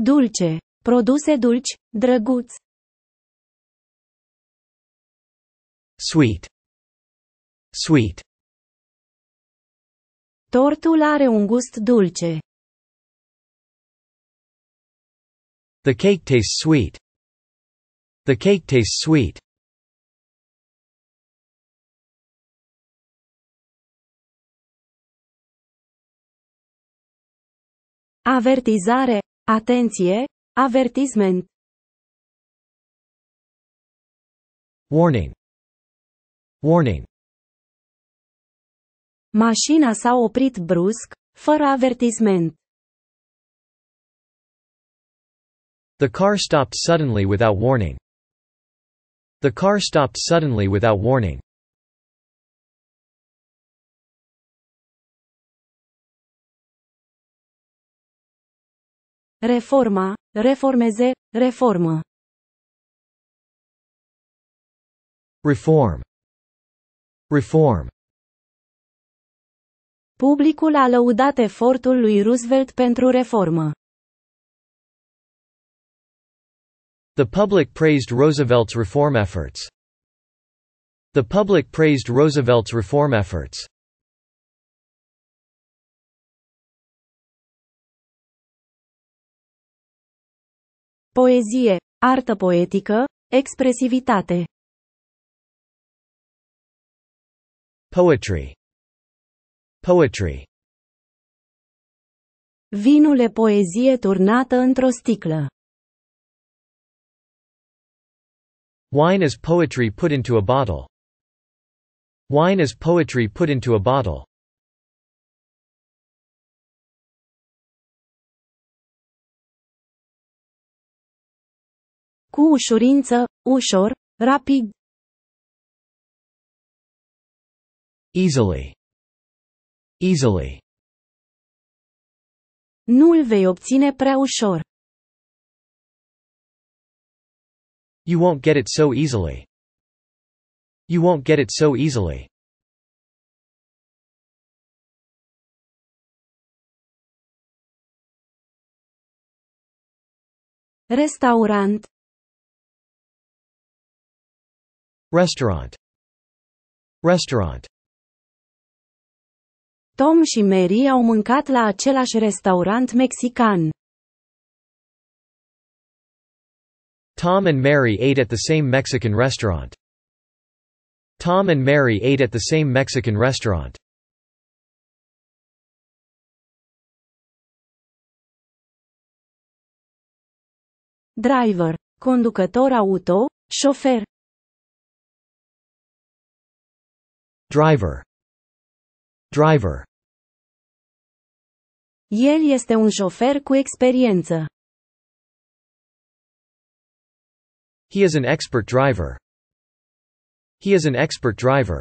Dulce. Produse dulci, drăguți. Sweet. Sweet. Tortul are un gust dulce. The cake tastes sweet. The cake tastes sweet. Avertizare, atenție, avertisment. Warning. Warning. Mașina s-a oprit brusc, fără avertisment. The car stopped suddenly without warning. The car stopped suddenly without warning. Reforma, reformeze, reformă. Reform. Reform. Publicul a lăudat efortul lui Roosevelt pentru reformă. The public praised Roosevelt's reform efforts. The public praised Roosevelt's reform efforts. Poezie, artă poetică, expresivitate. Poetry. Poetry. Vinul e poezie turnată într-o sticlă. Wine is poetry put into a bottle. Wine is poetry put into a bottle. Cu ușurință, ușor, rapid. Easily. Easily. Nu-l vei obține prea ușor. You won't get it so easily. You won't get it so easily. Restaurant. Restaurant. Restaurant. Tom și Mary au mâncat la același restaurant mexican. Tom and Mary ate at the same Mexican restaurant. Tom and Mary ate at the same Mexican restaurant. Driver, conducător auto, șofer. Driver. Driver. El este un șofer cu experiență. He is an expert driver. He is an expert driver.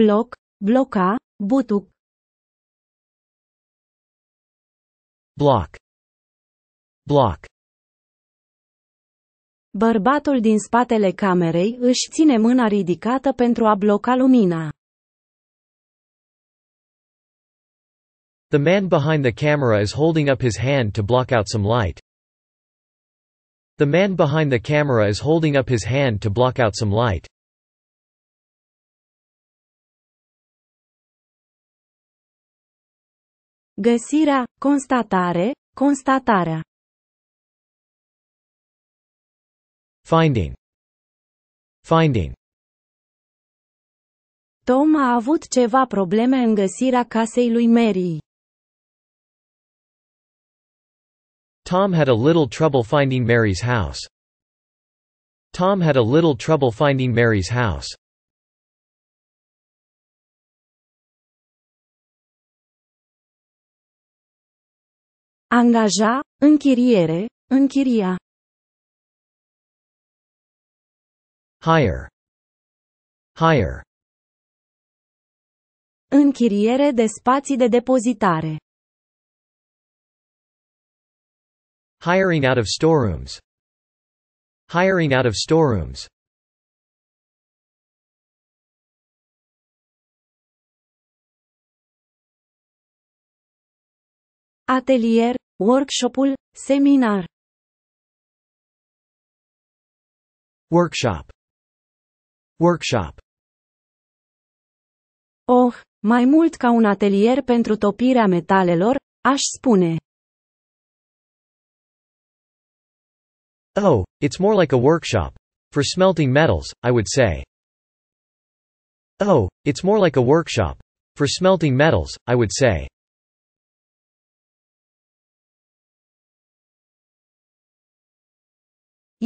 Bloc, bloca, butuc. Block. Block. Bărbatul din spatele camerei își ține mâna ridicată pentru a bloca lumina. The man behind the camera is holding up his hand to block out some light. The man behind the camera is holding up his hand to block out some light. Găsirea, constatare, constatarea. Finding. Finding. Tom a avut ceva probleme în găsirea casei lui Mary. Tom had a little trouble finding Mary's house. Tom had a little trouble finding Mary's house. Angaja, închiriere, închiria. Hire. Hire. Închiriere de spații de depozitare. Hiring out of storerooms. Hiring out of storerooms. Atelier, workshopul, seminar. Workshop. Workshop. Oh, mai mult ca un atelier pentru topirea metalelor, aș spune. Oh, it's more like a workshop. For smelting metals, I would say. Oh, it's more like a workshop. For smelting metals, I would say.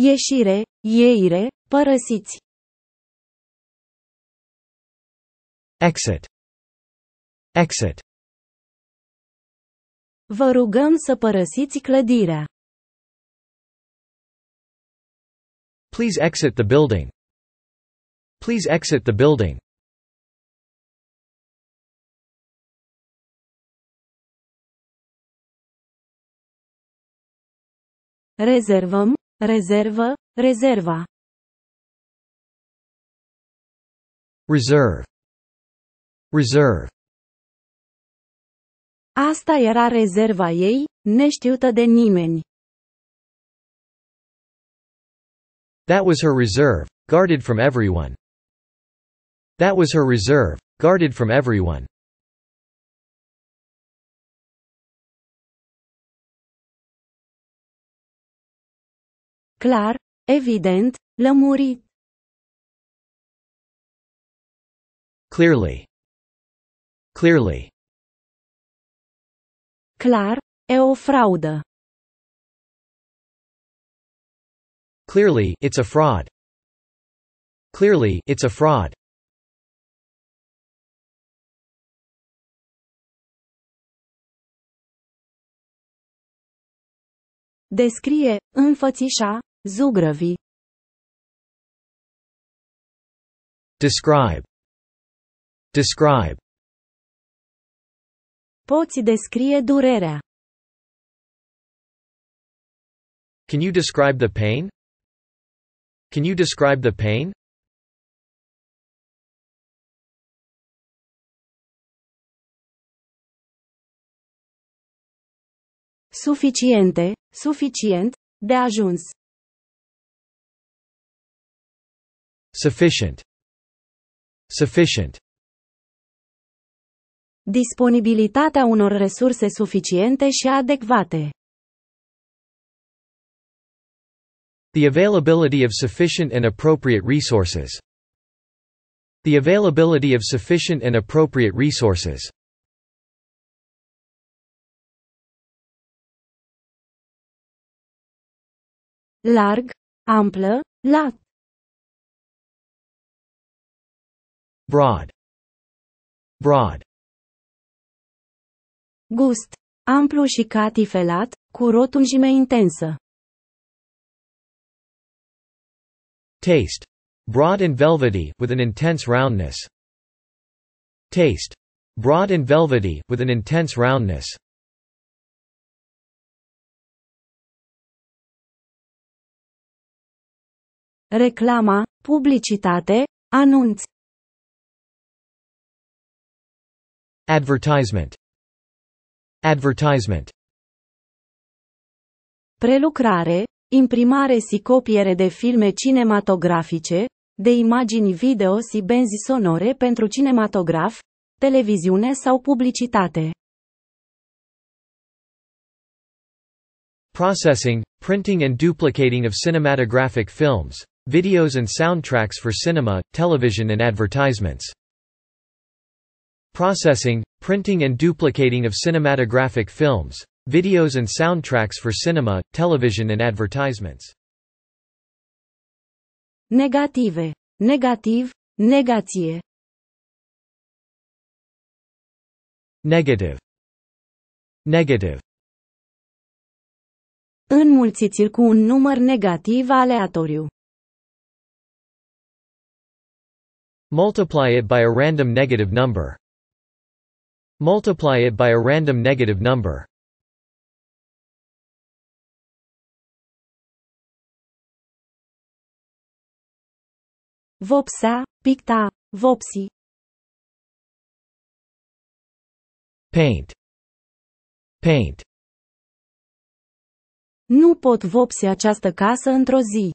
Ieșire, ieire, părăsiți. Exit. Exit. Vă rugăm să părăsiți clădirea. Please exit the building. Please exit the building. Rezervăm, rezervă, rezerva. Reserve. Reserve. Asta era rezerva ei, neștiută de nimeni. That was her reserve, guarded from everyone. That was her reserve, guarded from everyone. Clar, evident, lămurit. Clearly. Clearly. Clar, e o fraudă. Clearly, it's a fraud. Clearly, it's a fraud. Descrie, înfățișa, zugrăvi. Describe. Describe. Poți descrie durerea. Can you describe the pain? Can you describe the pain? Suficiente, suficient, de ajuns. Sufficient. Sufficient. Disponibilitatea unor resurse suficiente și adecvate. The availability of sufficient and appropriate resources. The availability of sufficient and appropriate resources. Larg, amplă, lat. Broad. Broad. Gust, amplu și catifelat, cu rotunjime intensă. Taste. Broad and velvety, with an intense roundness. Taste. Broad and velvety, with an intense roundness. Reclama, publicitate, anunț. Advertisement. Advertisement. Prelucrare, imprimare și copiere de filme cinematografice, de imagini video și benzi sonore pentru cinematograf, televiziune sau publicitate. Processing, printing and duplicating of cinematographic films, videos and soundtracks for cinema, television and advertisements. Processing, printing and duplicating of cinematographic films, videos and soundtracks for cinema, television and advertisements. Negative. Negativ, negație. Negative. Negative. Înmulțiți-l cu un număr negativ aleatoriu. Multiply it by a random negative number. Multiply it by a random negative number. Vopsa, picta, vopsi. Paint. Paint. Nu pot vopsi această casă într-o zi.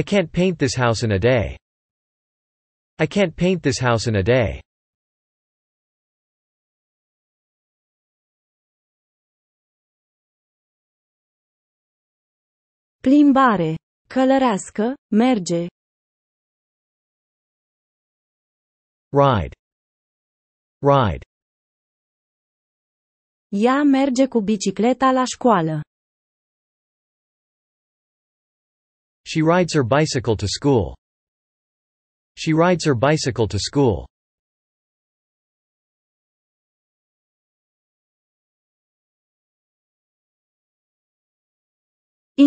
I can't paint this house in a day. I can't paint this house in a day. Plimbare. Călărească, merge. Ride. Ride. Ea merge cu bicicleta la școală. She rides her bicycle to school. She rides her bicycle to school.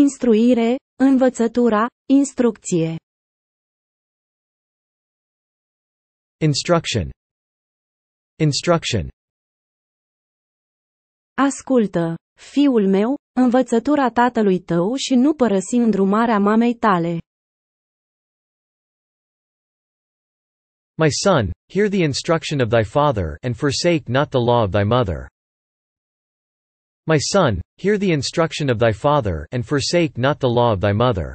Instruire, învățătura, instrucție. Instruction. Instruction. Ascultă, fiul meu, învățătura tatălui tău și nu părăsi îndrumarea mamei tale. My son, hear the instruction of thy father, and forsake not the law of thy mother. My son, hear the instruction of thy father, and forsake not the law of thy mother.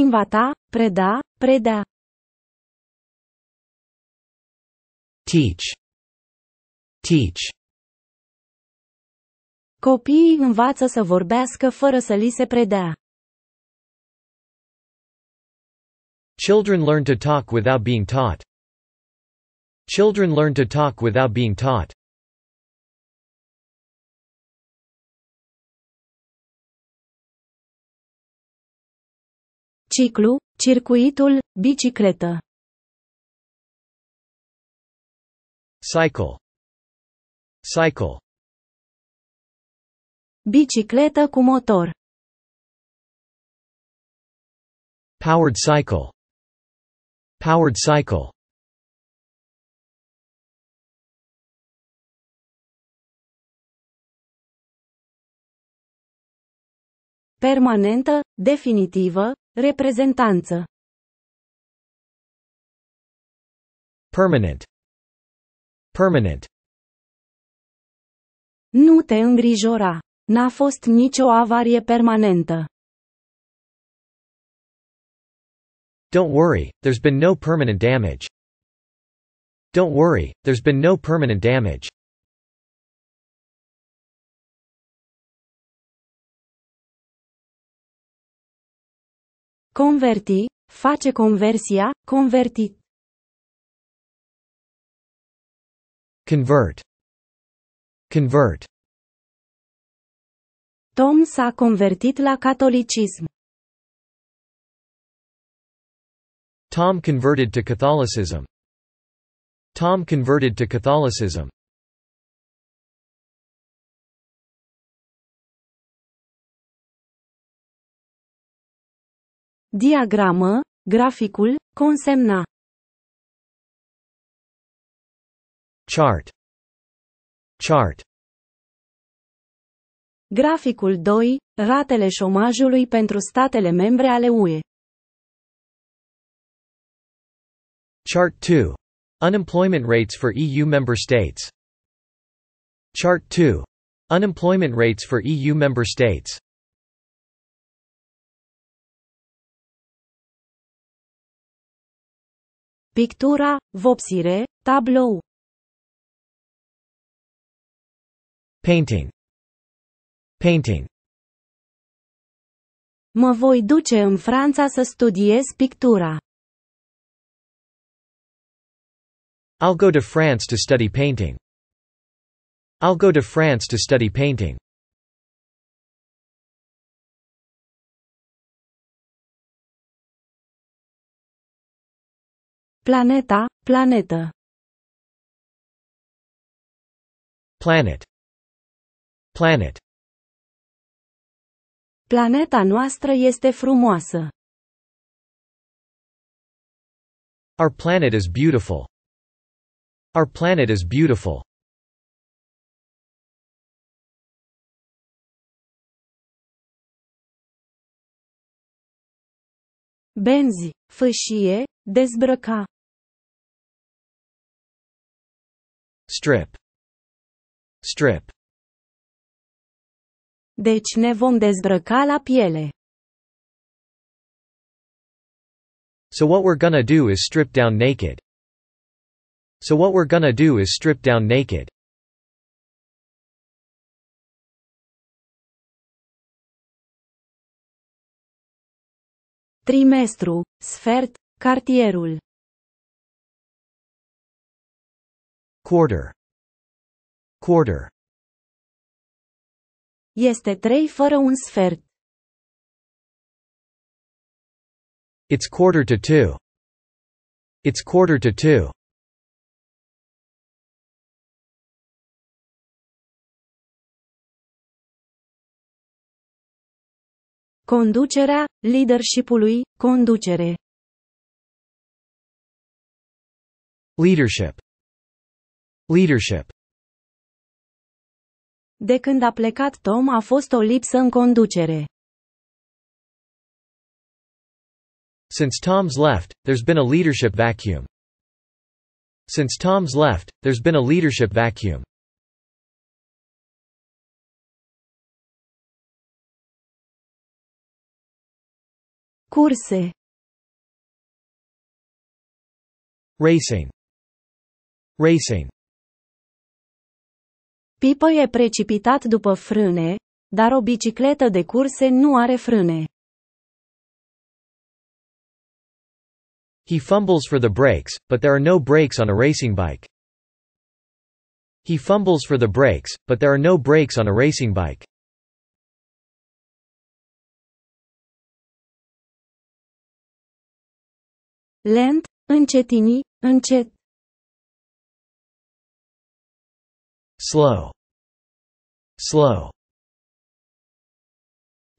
Invata, preda, predea. Teach. Teach. Copiii învață să vorbească fără să li se predea. Children learn to talk without being taught. Children learn to talk without being taught. Ciclu, circuitul, bicicletă. Cycle. Cycle. Bicicletă cu motor. Powered cycle. Powered cycle. Permanentă, definitivă, reprezentanță. Permanent. Permanent. Nu te îngrijora. N-a fost nicio avarie permanentă. Don't worry, there's been no permanent damage. Don't worry, there's been no permanent damage. Converti, face conversia, convertit. Convert. Convert. Tom s-a convertit la catolicism. Tom converted to Catholicism. Tom converted to Catholicism. Diagramă, graficul, consemna. Chart. Chart. Graficul 2, ratele șomajului pentru statele membre ale UE. Chart 2. Unemployment rates for EU member states. Chart 2. Unemployment rates for EU member states. Pictura, vopsire, tablou. Painting. Painting. Mă voi duce în Franța să studiez pictura. I'll go to France to study painting. I'll go to France to study painting. Planeta, planetă. Planet. Planet. Planeta noastră este frumoasă. Our planet is beautiful. Our planet is beautiful. Benzi, fâșie, dezbrăca. Strip. Strip. Deci ne vom dezbrăca la piele. So what we're gonna do is strip down naked. So what we're gonna do is strip down naked. Trimestru, sfert, cartierul. Quarter. Quarter. Este 3 fără un sfert. It's 1/4 to 2. It's 1/4 to 2. Conducerea, leadership-ului, conducere. Leadership. Leadership. De când a plecat Tom a fost o lipsă în conducere. Since Tom's left, there's been a leadership vacuum. Since Tom's left, there's been a leadership vacuum. Curse. Racing. Racing. Pipo e precipitat după frâne, dar o bicicletă de curse nu are frâne. He fumbles for the brakes, but there are no brakes on a racing bike. He fumbles for the brakes, but there are no brakes on a racing bike. Lent, încetini, încet. Slow. Slow.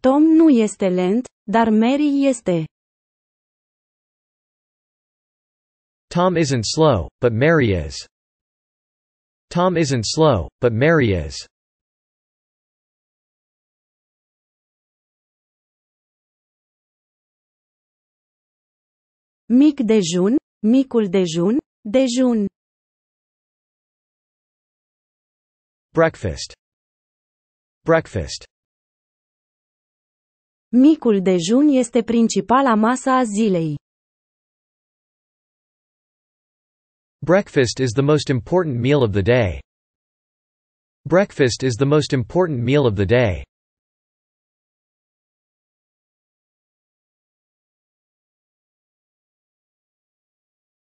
Tom nu este lent, dar Mary este. Tom isn't slow, but Mary is. Tom isn't slow, but Mary is. Mic dejun, micul dejun, dejun. Breakfast. Breakfast. Micul dejun este principala masă a zilei. Breakfast is the most important meal of the day. Breakfast is the most important meal of the day.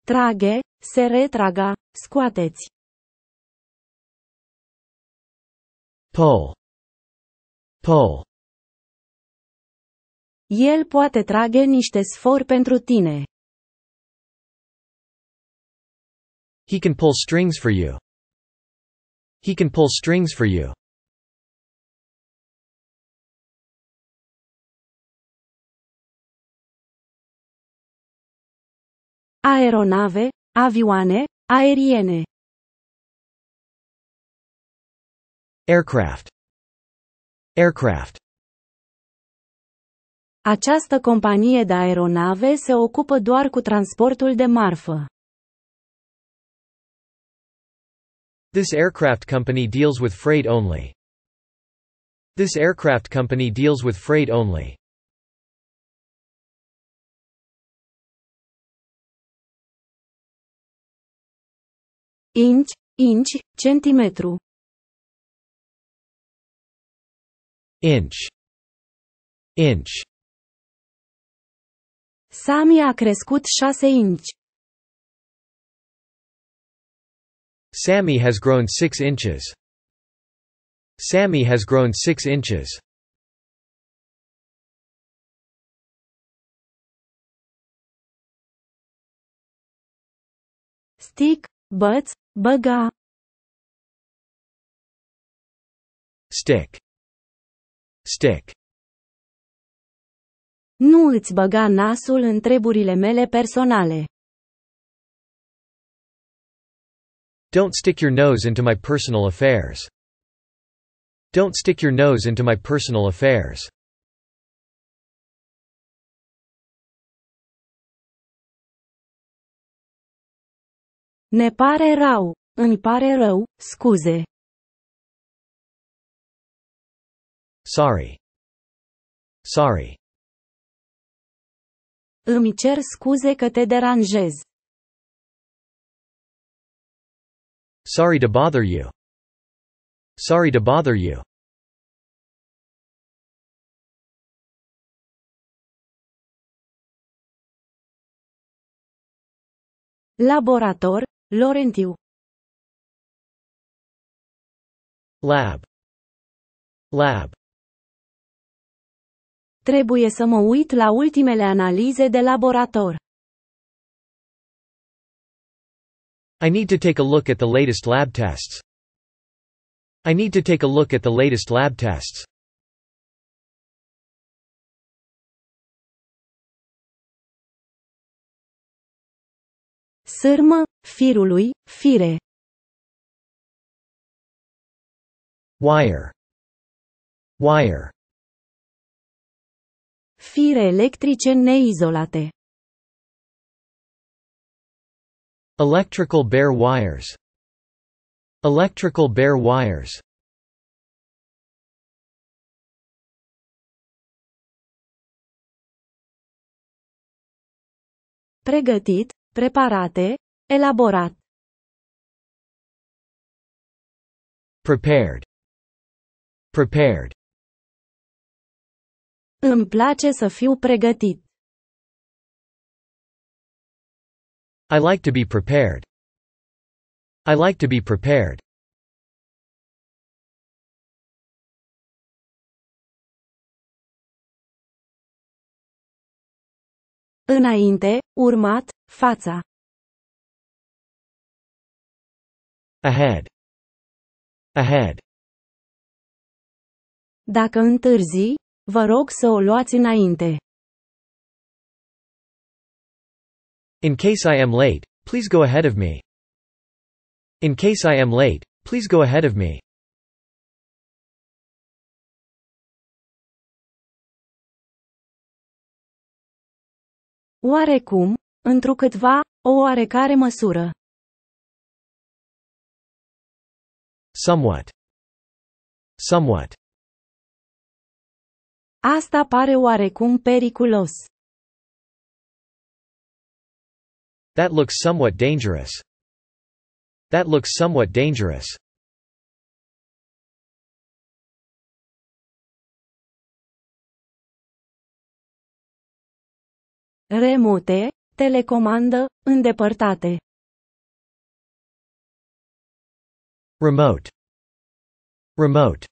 Trage, se retraga, scoateți. Pull. Pull. El poate trage niște sfori pentru tine. He can pull strings for you. He can pull strings for you. Aeronave, avioane, aeriene. Aircraft. Aircraft. Această companie de aeronave se ocupă doar cu transportul de marfă. This aircraft company deals with freight only. This aircraft company deals with freight only. Inch, inch, centimetru. Inch. Inch. Sami a crescut 6 inci. Sammy has grown 6 inches. Sammy has grown 6 inches. Stick, băț, băga. Stick. Stick. Nu îți băga nasul în treburile mele personale. Don't stick your nose into my personal affairs. Don't stick your nose into my personal affairs. Ne pare rău, Îmi pare rău, scuze. Sorry. Sorry. Îmi cer scuze că te deranjez. Sorry to bother you. Sorry to bother you. Laborator, Laurentiu. Lab. Lab. Trebuie să mă uit la ultimele analize de laborator. I need to take a look at the latest lab tests. I need to take a look at the latest lab tests. Sârmă, firului, fire. Wire. Wire. Fire electrice neizolate. Electrical bare wires. Electrical bare wires. Pregătit, preparate, elaborat. Prepared. Prepared. Îmi place să fiu pregătit. I like to be prepared. I like to be prepared. Înainte, urmat, fața. Ahead. Ahead. Dacă întârzi, vă rog să o luați înainte. In case I am late, please go ahead of me. In case I am late, please go ahead of me. Oarecum, întrucâtva, o oarecare măsură. Somewhat. Somewhat. Asta pare oarecum periculos. That looks somewhat dangerous. That looks somewhat dangerous. Remote, telecomandă, îndepărtate. Remote. Remote.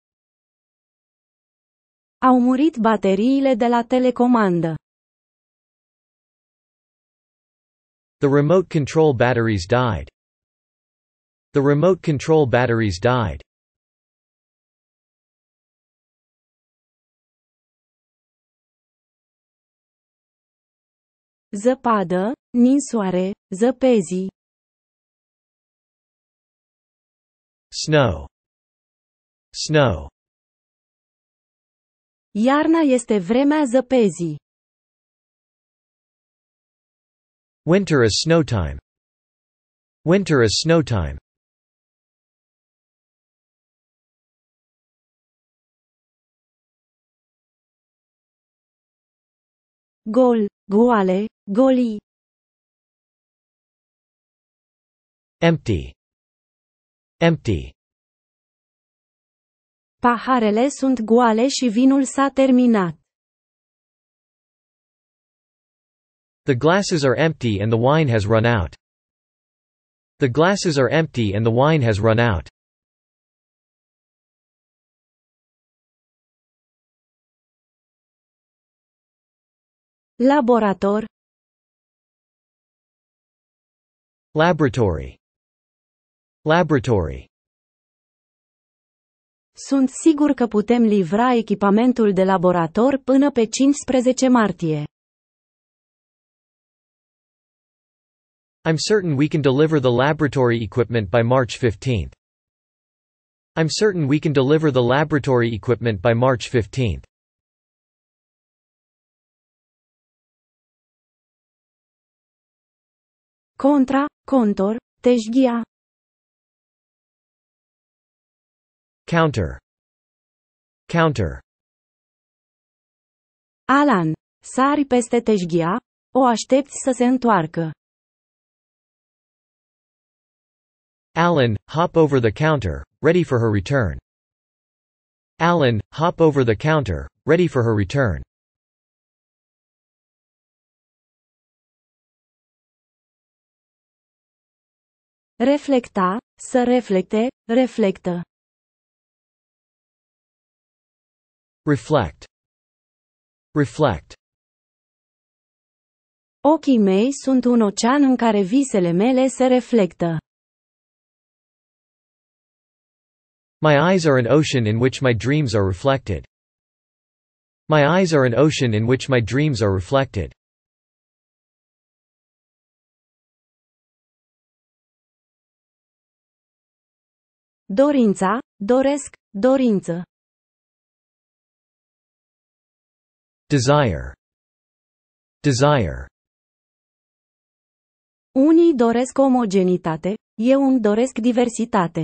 Au murit bateriile de la telecomandă. The remote control batteries died. The remote control batteries died. Zăpadă, ninsoare, zăpezii. Snow. Snow. Iarna este vremea zăpezii. Winter is snow time. Winter is snow time. Gol, goale, golii. Empty. Empty. Paharele sunt goale și vinul s-a terminat. The glasses are empty and the wine has run out. The glasses are empty and the wine has run out. Laborator. Laboratory. Laboratory. Sunt sigur că putem livra echipamentul de laborator până pe 15 martie. I'm certain we can deliver the laboratory equipment by March 15th. I'm certain we can deliver the laboratory equipment by March 15th. Contra, contor, teșghia. Counter. Counter. Alan, sari peste tejghia, o aștepți să se întoarcă. Alan, hop over the counter, ready for her return. Alan, hop over the counter, ready for her return. Reflecta, să reflecte, reflectă. Reflect. Reflect. Ochii mei sunt un ocean în care visele mele se reflectă. My eyes are an ocean in which my dreams are reflected. My eyes are an ocean in which my dreams are reflected. Dorința, doresc, dorință. Desire. Desire. Unii doresc omogenitate, eu îmi doresc diversitate.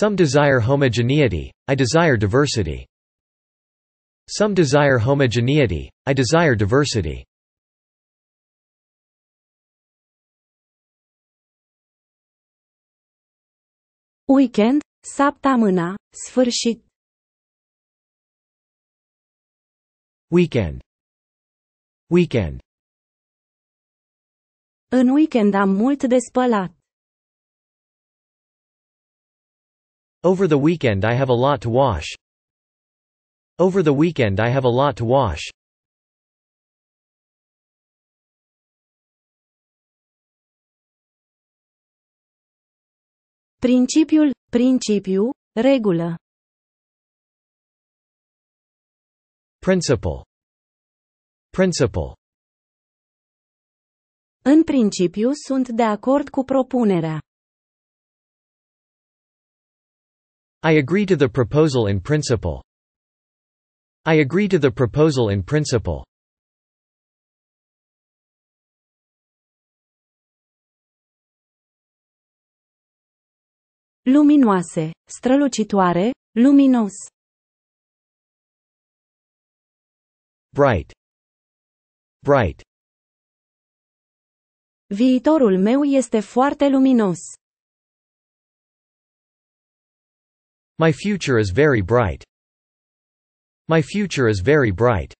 Some desire homogeneity, I desire diversity. Some desire homogeneity, I desire diversity. Weekend, săptămâna, sfârșit. Weekend. Weekend. În weekend am mult de spălat. Over the weekend I have a lot to wash. Over the weekend I have a lot to wash. Principiul, principiu, regulă. Principle. Principle. În principiu sunt de acord cu propunerea. I agree to the proposal in principle. I agree to the proposal in principle. Luminoase, strălucitoare, luminos. Bright. Bright. Viitorul meu este foarte luminos. My future is very bright. My future is very bright.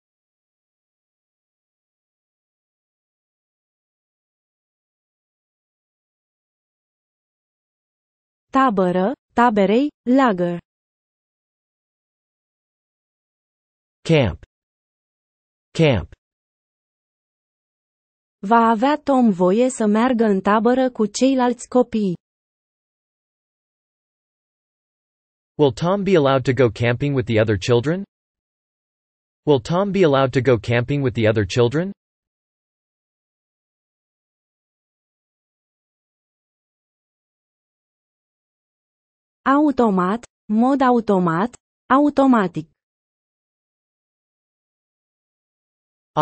Tabără, taberei, lager. Camp. Camp. Va avea Tom voie să meargă în tabără cu ceilalți copii. Will Tom be allowed to go camping with the other children? Will Tom be allowed to go camping with the other children? Automat, mod automat, automatic.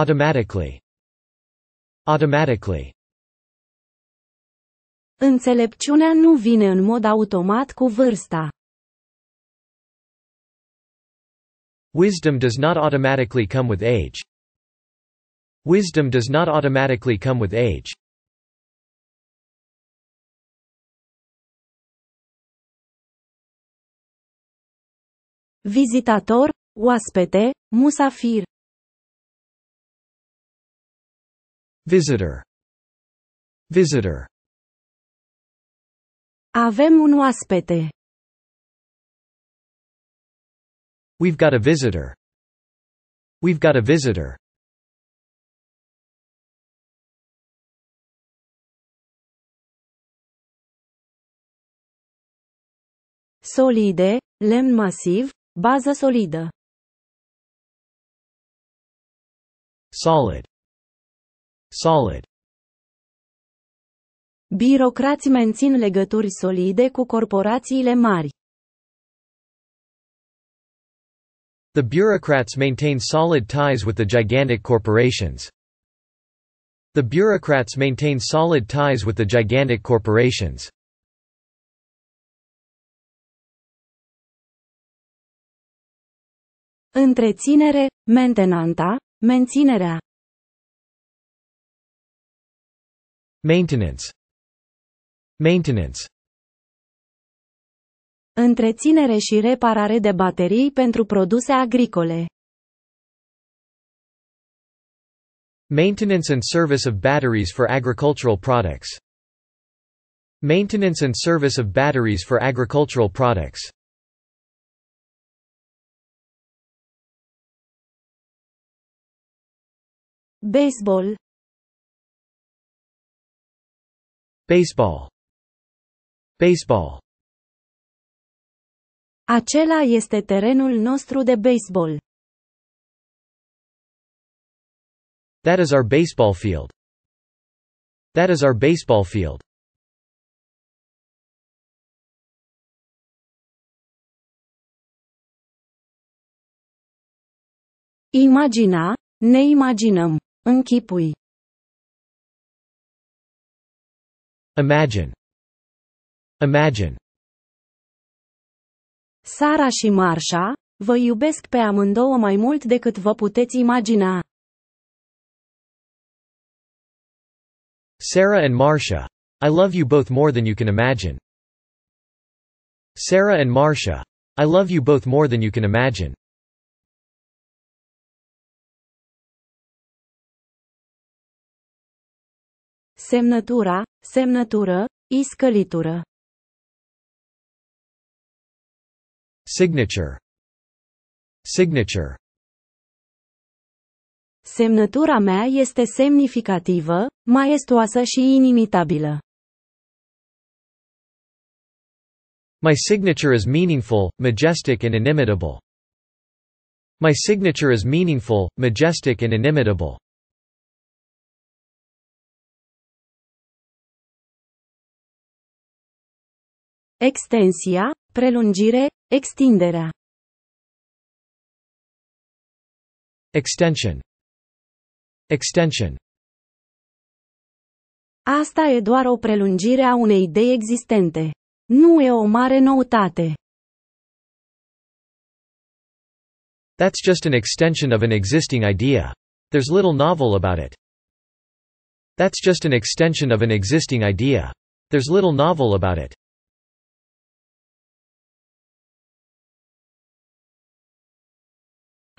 Automatically. Automatically. Înțelepciunea nu vine în mod automat cu vârsta. Wisdom does not automatically come with age. Wisdom does not automatically come with age. Vizitator, oaspete, musafir. Visitor. Visitor. Avem un oaspete. We've got a visitor. We've got a visitor. Solide, lemn masiv, bază solidă. Solid. Solid. Birocrații mențin legături solide cu corporațiile mari. The bureaucrats maintain solid ties with the gigantic corporations. The bureaucrats maintain solid ties with the gigantic corporations. Întreținere, mentenanta, menținerea. Maintenance. Maintenance. Întreținere și reparare de baterii pentru produse agricole. Maintenance and service of batteries for agricultural products. Maintenance and service of batteries for agricultural products. Baseball. Baseball. Baseball. Acela este terenul nostru de baseball. That is our baseball field. That is our baseball field. Imagina, ne imaginăm, închipui. Imagine. Imagine. Sara și Marsha, vă iubesc pe amândouă mai mult decât vă puteți imagina. Sarah and Marsha, I love you both more than you can imagine. Sarah and Marsha, I love you both more than you can imagine. Semnătura, semnătură, iscălitură. Signature. Signature. Semnătura mea este semnificativă, maestoasă și inimitabilă. My signature is meaningful, majestic and inimitable. My signature is meaningful, majestic and inimitable. Extensia, prelungire, extinderea. Extension. Extension. Asta e doar o prelungire a unei idei existente. Nu e o mare noutate. That's just an extension of an existing idea. There's little novel about it. That's just an extension of an existing idea. There's little novel about it.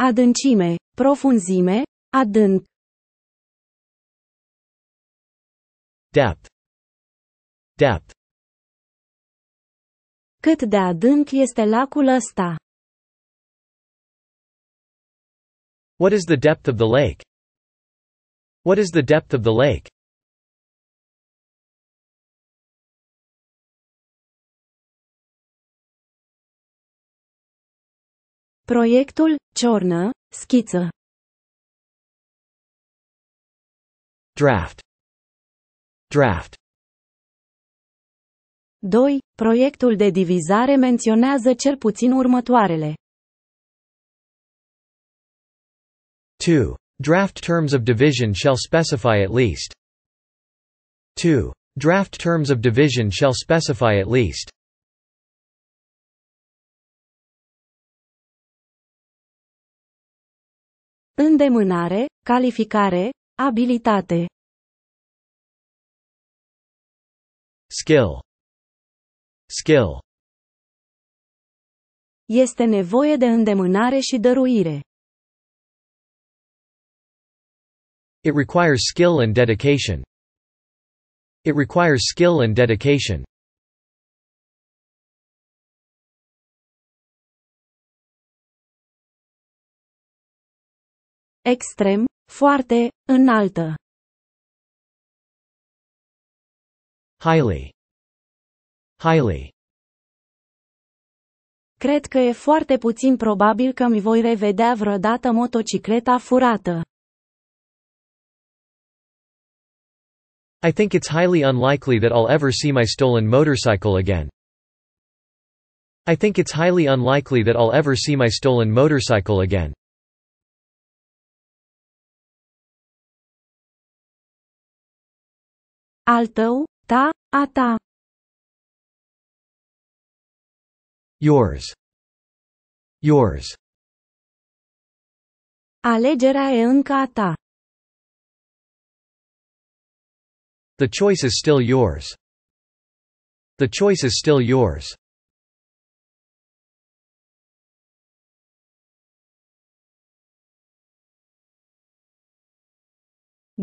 Adâncime, profunzime, adânc. Depth. Depth. Cât de adânc este lacul ăsta? What is the depth of the lake? What is the depth of the lake? Proiectul, ciornă, schiță. Draft. Draft. 2. Proiectul de divizare menționează cel puțin următoarele. 2. Draft terms of division shall specify at least. 2. Draft terms of division shall specify at least. Îndemânare, calificare, abilitate. Skill. Skill. Este nevoie de îndemânare și dăruire. It requires skill and dedication. It requires skill and dedication. Extrem, foarte, înaltă. Highly. Highly. Cred că e foarte puțin probabil că îmi voi revedea vreodată motocicleta furată. I think it's highly unlikely that I'll ever see my stolen motorcycle again. I think it's highly unlikely that I'll ever see my stolen motorcycle again. Al tău, ta, a ta. Yours. Yours. Alegerea e încă a ta. The choice is still yours. The choice is still yours.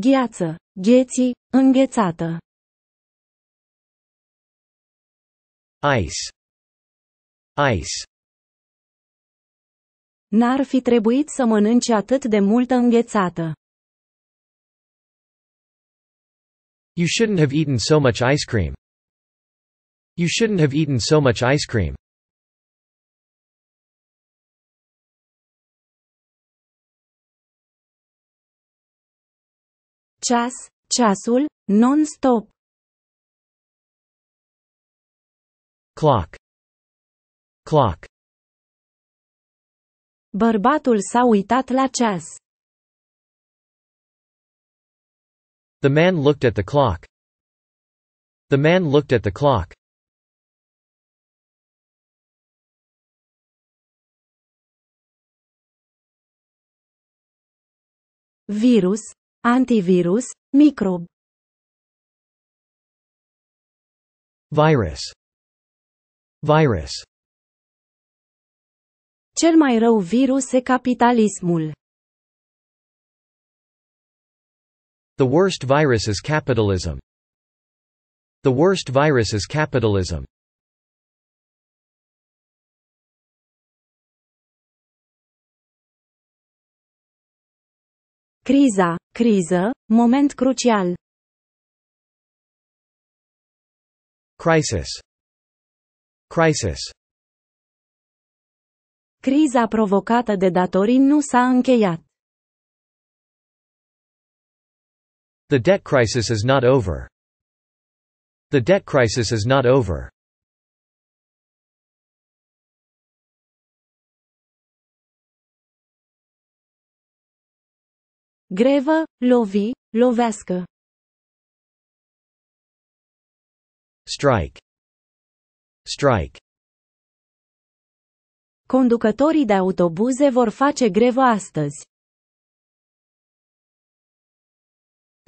Gheață, gheții, înghețată. Ice. Ice. N-ar fi trebuit să mănânci atât de multă înghețată. You shouldn't have eaten so much ice cream. You shouldn't have eaten so much ice cream. Ceas, ceasul, non-stop. Clock. Clock. Bărbatul s-a uitat la ceas. The man looked at the clock. The man looked at the clock. Virus, antivirus, microb. Virus. Virus. Cel mai rău virus e capitalismul. The worst virus is capitalism. The worst virus is capitalism. Criza, criză, moment crucial. Crisis. Crisis. Criza provocată de datorii nu s-a încheiat. The debt crisis is not over. The debt crisis is not over. Grevă, lovi, lovească. Strike. Strike. Conducătorii de autobuze vor face grevă astăzi.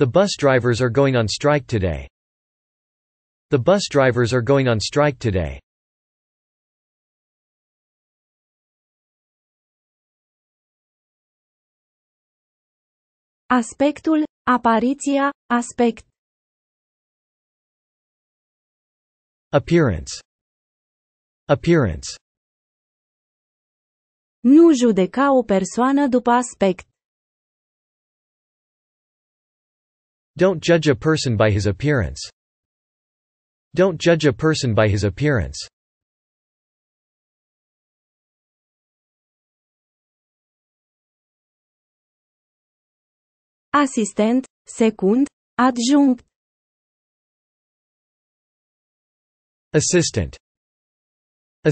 The bus drivers are going on strike today. The bus drivers are going on strike today. Aspectul, apariția, aspect. Appearance. Appearance. Nu judeca o persoană după aspect. Don't judge a person by his appearance. Don't judge a person by his appearance. Asistent, secund, adjunct. Assistant.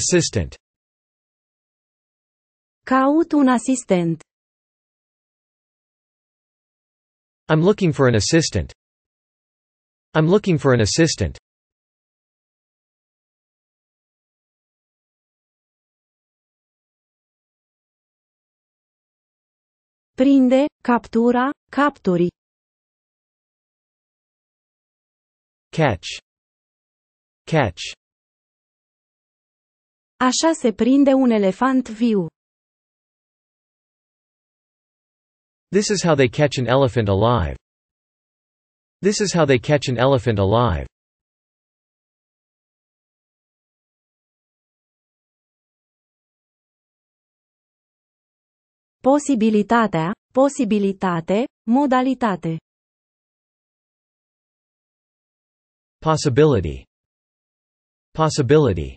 Assistant. Caut un asistent. I'm looking for an assistant. I'm looking for an assistant. Prinde, captura, capturi. Catch. Catch. Așa se prinde un elefant viu. This is how they catch an elephant alive. This is how they catch an elephant alive. Posibilitatea, posibilitate, modalitate. Possibility. Possibility.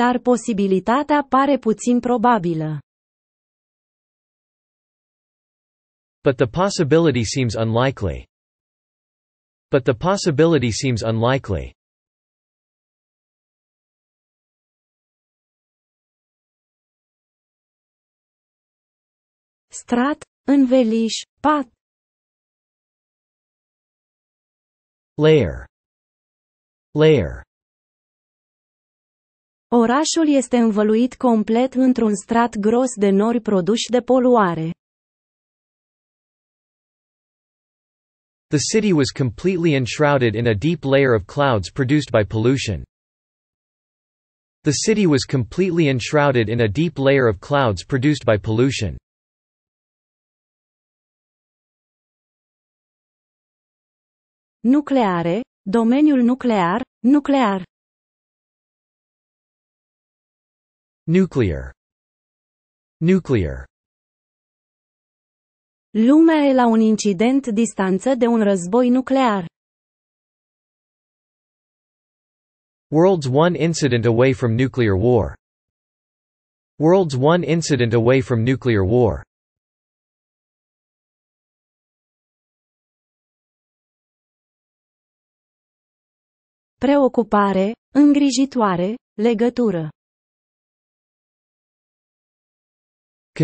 Dar posibilitatea pare puțin probabilă. But the possibility seems unlikely. But the possibility seems unlikely. Strat, înveliș, pat. Layer. Layer. Orașul este învăluit complet într-un strat gros de nori produși de poluare. The city was completely enshrouded in a deep layer of clouds produced by pollution. The city was completely enshrouded in a deep layer of clouds produced by pollution. Nucleare, domeniul nuclear, nuclear. Nuclear. Nuclear. Lumea e la un incident distanță de un război nuclear. World's one incident away from nuclear war. World's one incident away from nuclear war. Preocupare, îngrijitoare, legătură.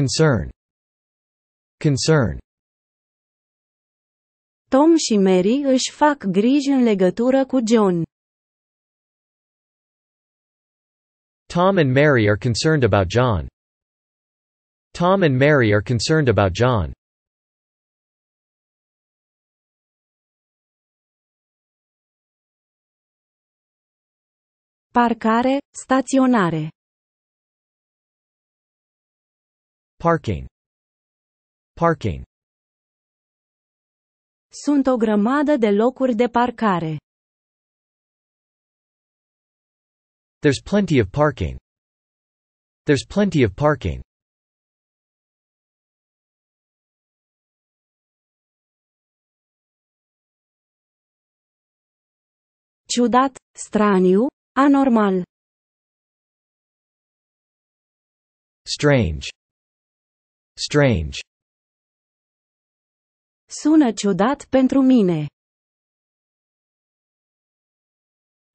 Concern. Concern. Tom și Mary își fac griji în legătură cu John. Tom and Mary are concerned about John. Tom and Mary are concerned about John. Parcare, staționare. Parking. Parking. Sunt o grămadă de locuri de parcare. There's plenty of parking. There's plenty of parking. Ciudat, straniu, anormal. Strange. Strange. Sună ciudat pentru mine.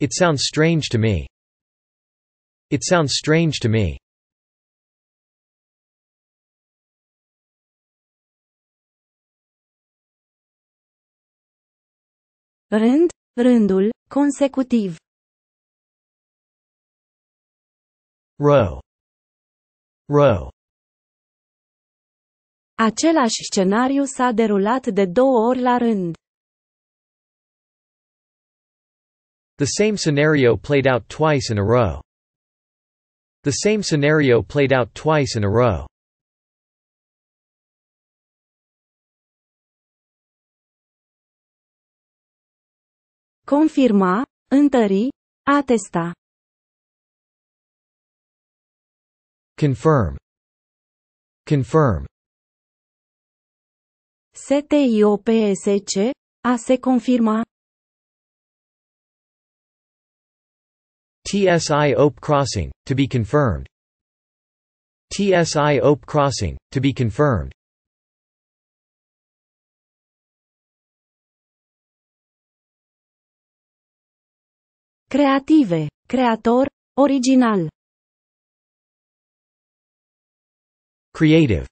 It sounds strange to me. It sounds strange to me. Rând, rândul, consecutiv. Row. Row. Același scenariu s-a derulat de două ori la rând. The same scenario played out twice in a row. The same scenario played out twice in a row. Confirma, întări, atesta. Confirm. Confirm. STIOPSC, a se confirma. TSI-OPE crossing, to be confirmed. TSI-OPE crossing, to be confirmed. Creative, creator, original. Creative.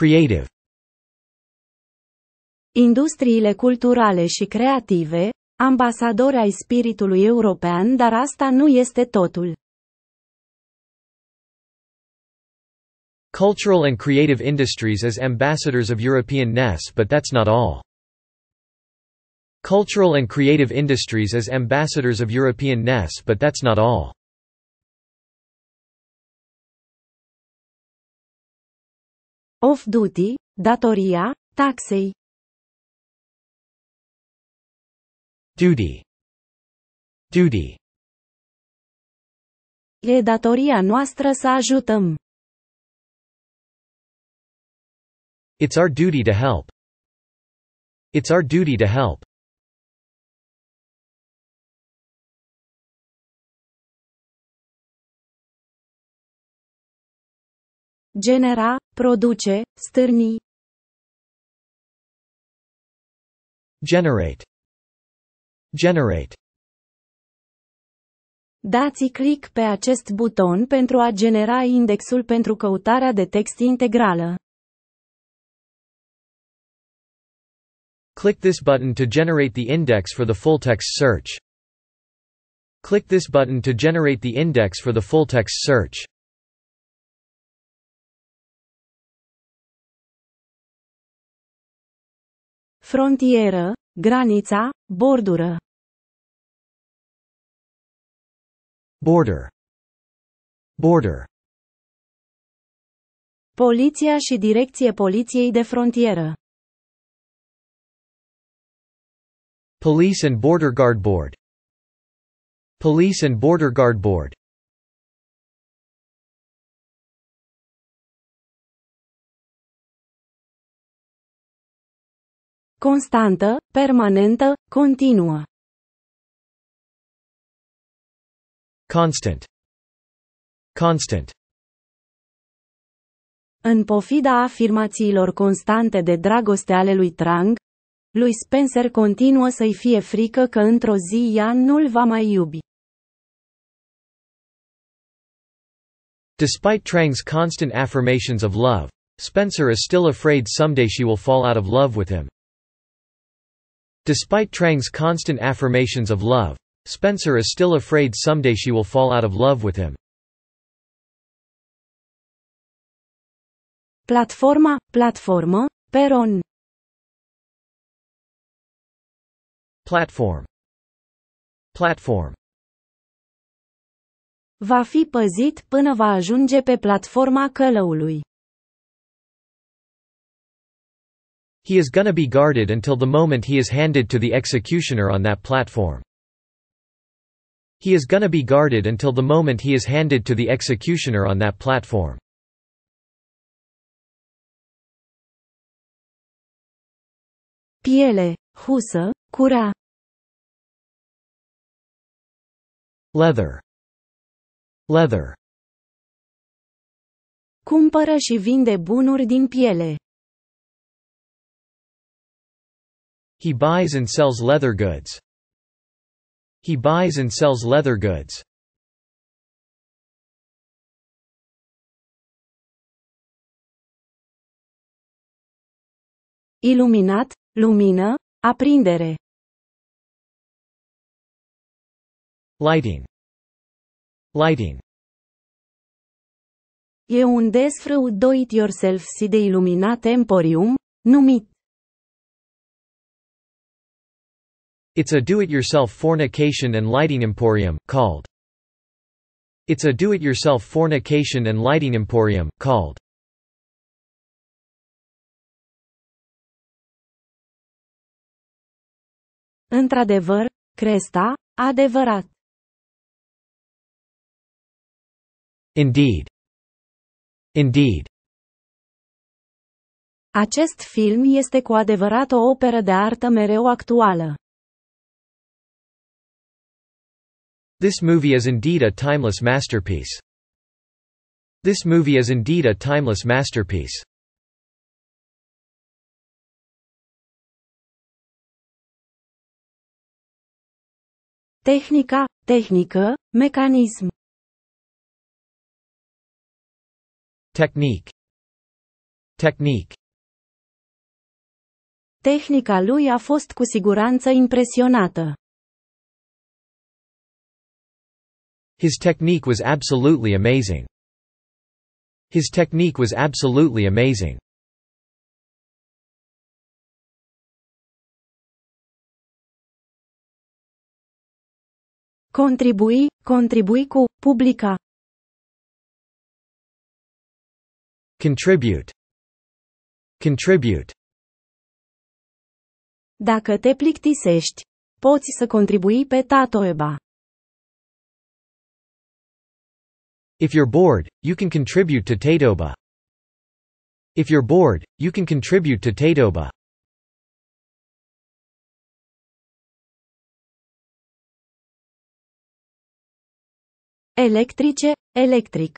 Creative. Industriile culturale și creative, ambasadori ai spiritului european, dar asta nu este totul. Cultural and creative industries as ambassadors of Europeanness, but that's not all. Cultural and creative industries as ambassadors of Europeanness, but that's not all. Off-duty, datoria, taxei. Duty. Duty. E datoria noastră să ajutăm. It's our duty to help. It's our duty to help. Genera, produce, stârni. Generate. Generate. Dați click pe acest buton pentru a genera indexul pentru căutarea de text integrală. Click this button to generate the index for the full text search. Click this button to generate the index for the full-text search. Frontieră, granița, bordură. Border. Border. Poliția și direcție poliției de frontieră. Police and Border Guard Board. Police and Border Guard Board. Constantă, permanentă, continuă. Constant. Constant. În pofida afirmațiilor constante de dragoste ale lui Trang, lui Spencer continuă să-i fie frică că într-o zi ea nu-l va mai iubi. Despite Trang's constant affirmations of love, Spencer is still afraid someday she will fall out of love with him. Despite Trang's constant affirmations of love, Spencer is still afraid someday she will fall out of love with him. Platforma, platformă, peron. Platform. Platform. Va fi păzit până va ajunge pe platforma călăului. He is gonna be guarded until the moment he is handed to the executioner on that platform. He is gonna be guarded until the moment he is handed to the executioner on that platform. Piele, husă, cura. Leather. Leather. Cumpără și vinde bunuri din piele. He buys and sells leather goods. He buys and sells leather goods. Iluminat, lumină, aprindere. Lighting. Lighting. E un desfrâu do-it-yourself si de iluminat emporium, numit. It's a do-it-yourself fornication and lighting emporium, called. It's a do-it-yourself fornication and lighting emporium, called. Într-adevăr, cresta, adevărat. Indeed. Indeed. Acest film este cu adevărat o operă de artă mereu actuală. This movie is indeed a timeless masterpiece. This movie is indeed a timeless masterpiece. Tehnica, tehnică, mecanism. Technique. Technique. Tehnica lui a fost cu siguranță impresionată. His technique was absolutely amazing. His technique was absolutely amazing. Contribui, contribui cu, publica. Contribute. Contribute. Dacă te plictisești, poți să contribui pe Tatoeba. If you're bored, you can contribute to Tatoeba. If you're bored, you can contribute to Tatoeba. Electrice, electric.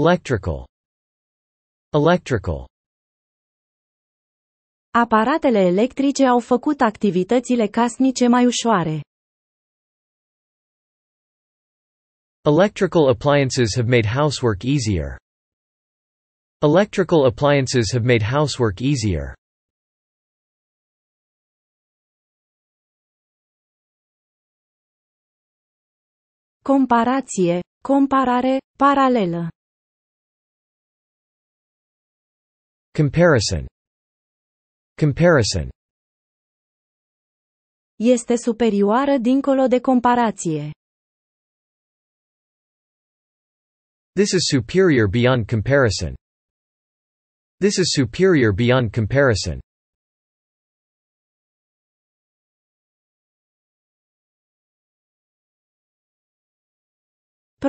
Electrical. Electrical. Aparatele electrice au făcut activitățile casnice mai ușoare. Electrical appliances have made housework easier. Electrical appliances have made housework easier. Comparație, comparare, paralelă. Comparison. Comparison. Este superioară dincolo de comparație. This is superior beyond comparison. This is superior beyond comparison.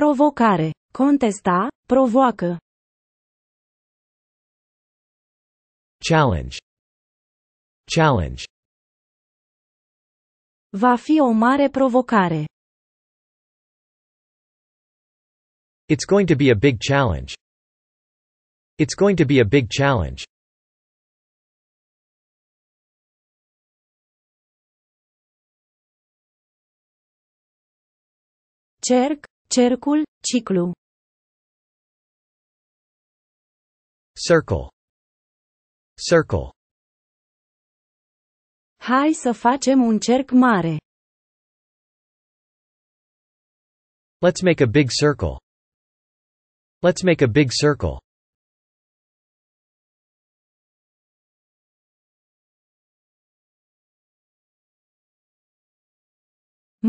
Provocare. Contesta, provoacă. Challenge. Challenge. Va fi o mare provocare. It's going to be a big challenge. It's going to be a big challenge. Cerc, cercul, ciclu. Circle. Circle. Hai să facem un cerc mare. Let's make a big circle. Let's make a big circle.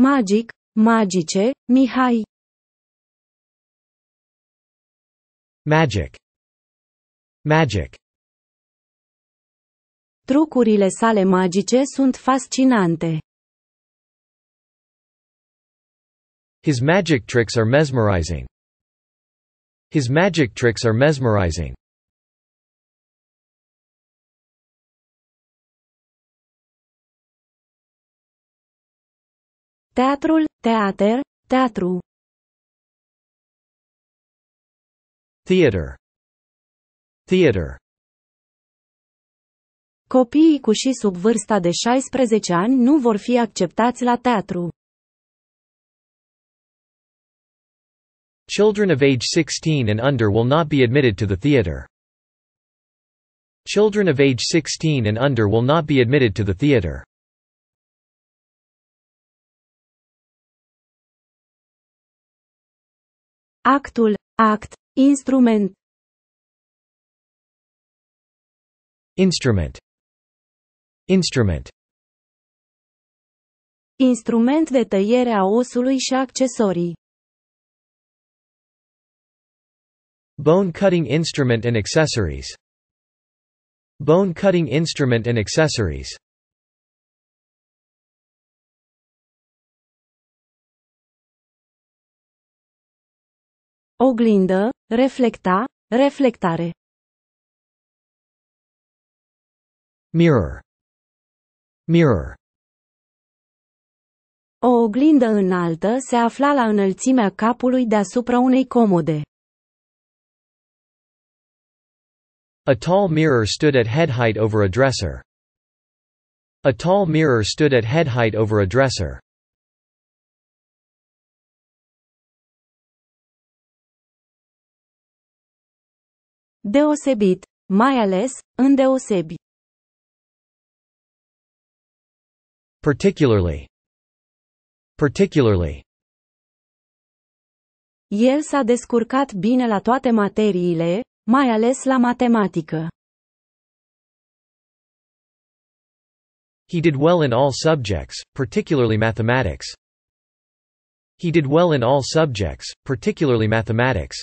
Magic, magice, Mihai. Magic. Magic. Trucurile sale magice sunt fascinante. His magic tricks are mesmerizing. His magic tricks are mesmerizing. Teatrul, teater, teatru. Theater. Theater. Copiii cu și sub vârsta de 16 ani nu vor fi acceptați la teatru. Children of age 16 and under will not be admitted to the theater. Children of age 16 and under will not be admitted to the theater. Actul, act, instrument. Instrument. Instrument. Instrument de tăiere a osului și accesorii. Bone cutting instrument and accessories. Bone cutting instrument and accessories. Oglindă, reflecta, reflectare. Mirror. Mirror. O oglindă înaltă se afla la înălțimea capului deasupra unei comode. A tall mirror stood at head height over a dresser. A tall mirror stood at head height over a dresser. Deosebit, mai ales, îndeosebi. Particularly. Particularly. El s-a descurcat bine la toate materiile, mai ales la matematică. He did well in all subjects, particularly mathematics. He did well in all subjects, particularly mathematics.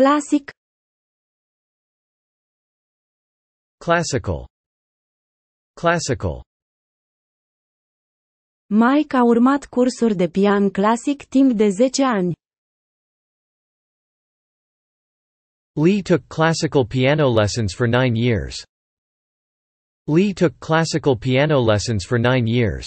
Classic. Classical. Classical. Mike a urmat cursuri de pian clasic timp de 10 ani. Lee took classical piano lessons for 9 years. Lee took classical piano lessons for 9 years.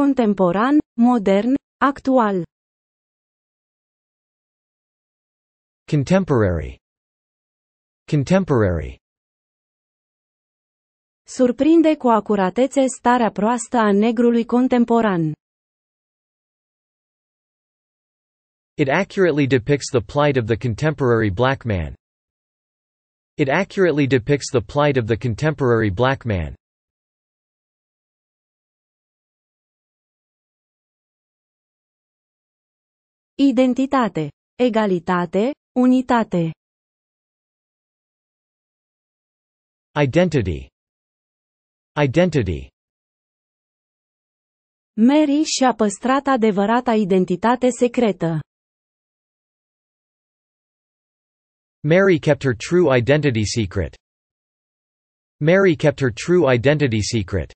Contemporan, modern, actual. Contemporary. Contemporary. Surprinde cu acuratețe starea proastă a negrului contemporan. It accurately depicts the plight of the contemporary black man. It accurately depicts the plight of the contemporary black man. Identitate, egalitate, unitate. Identity. Identity. Mary și-a păstrat adevărata identitate secretă. Mary kept her true identity secret. Mary kept her true identity secret.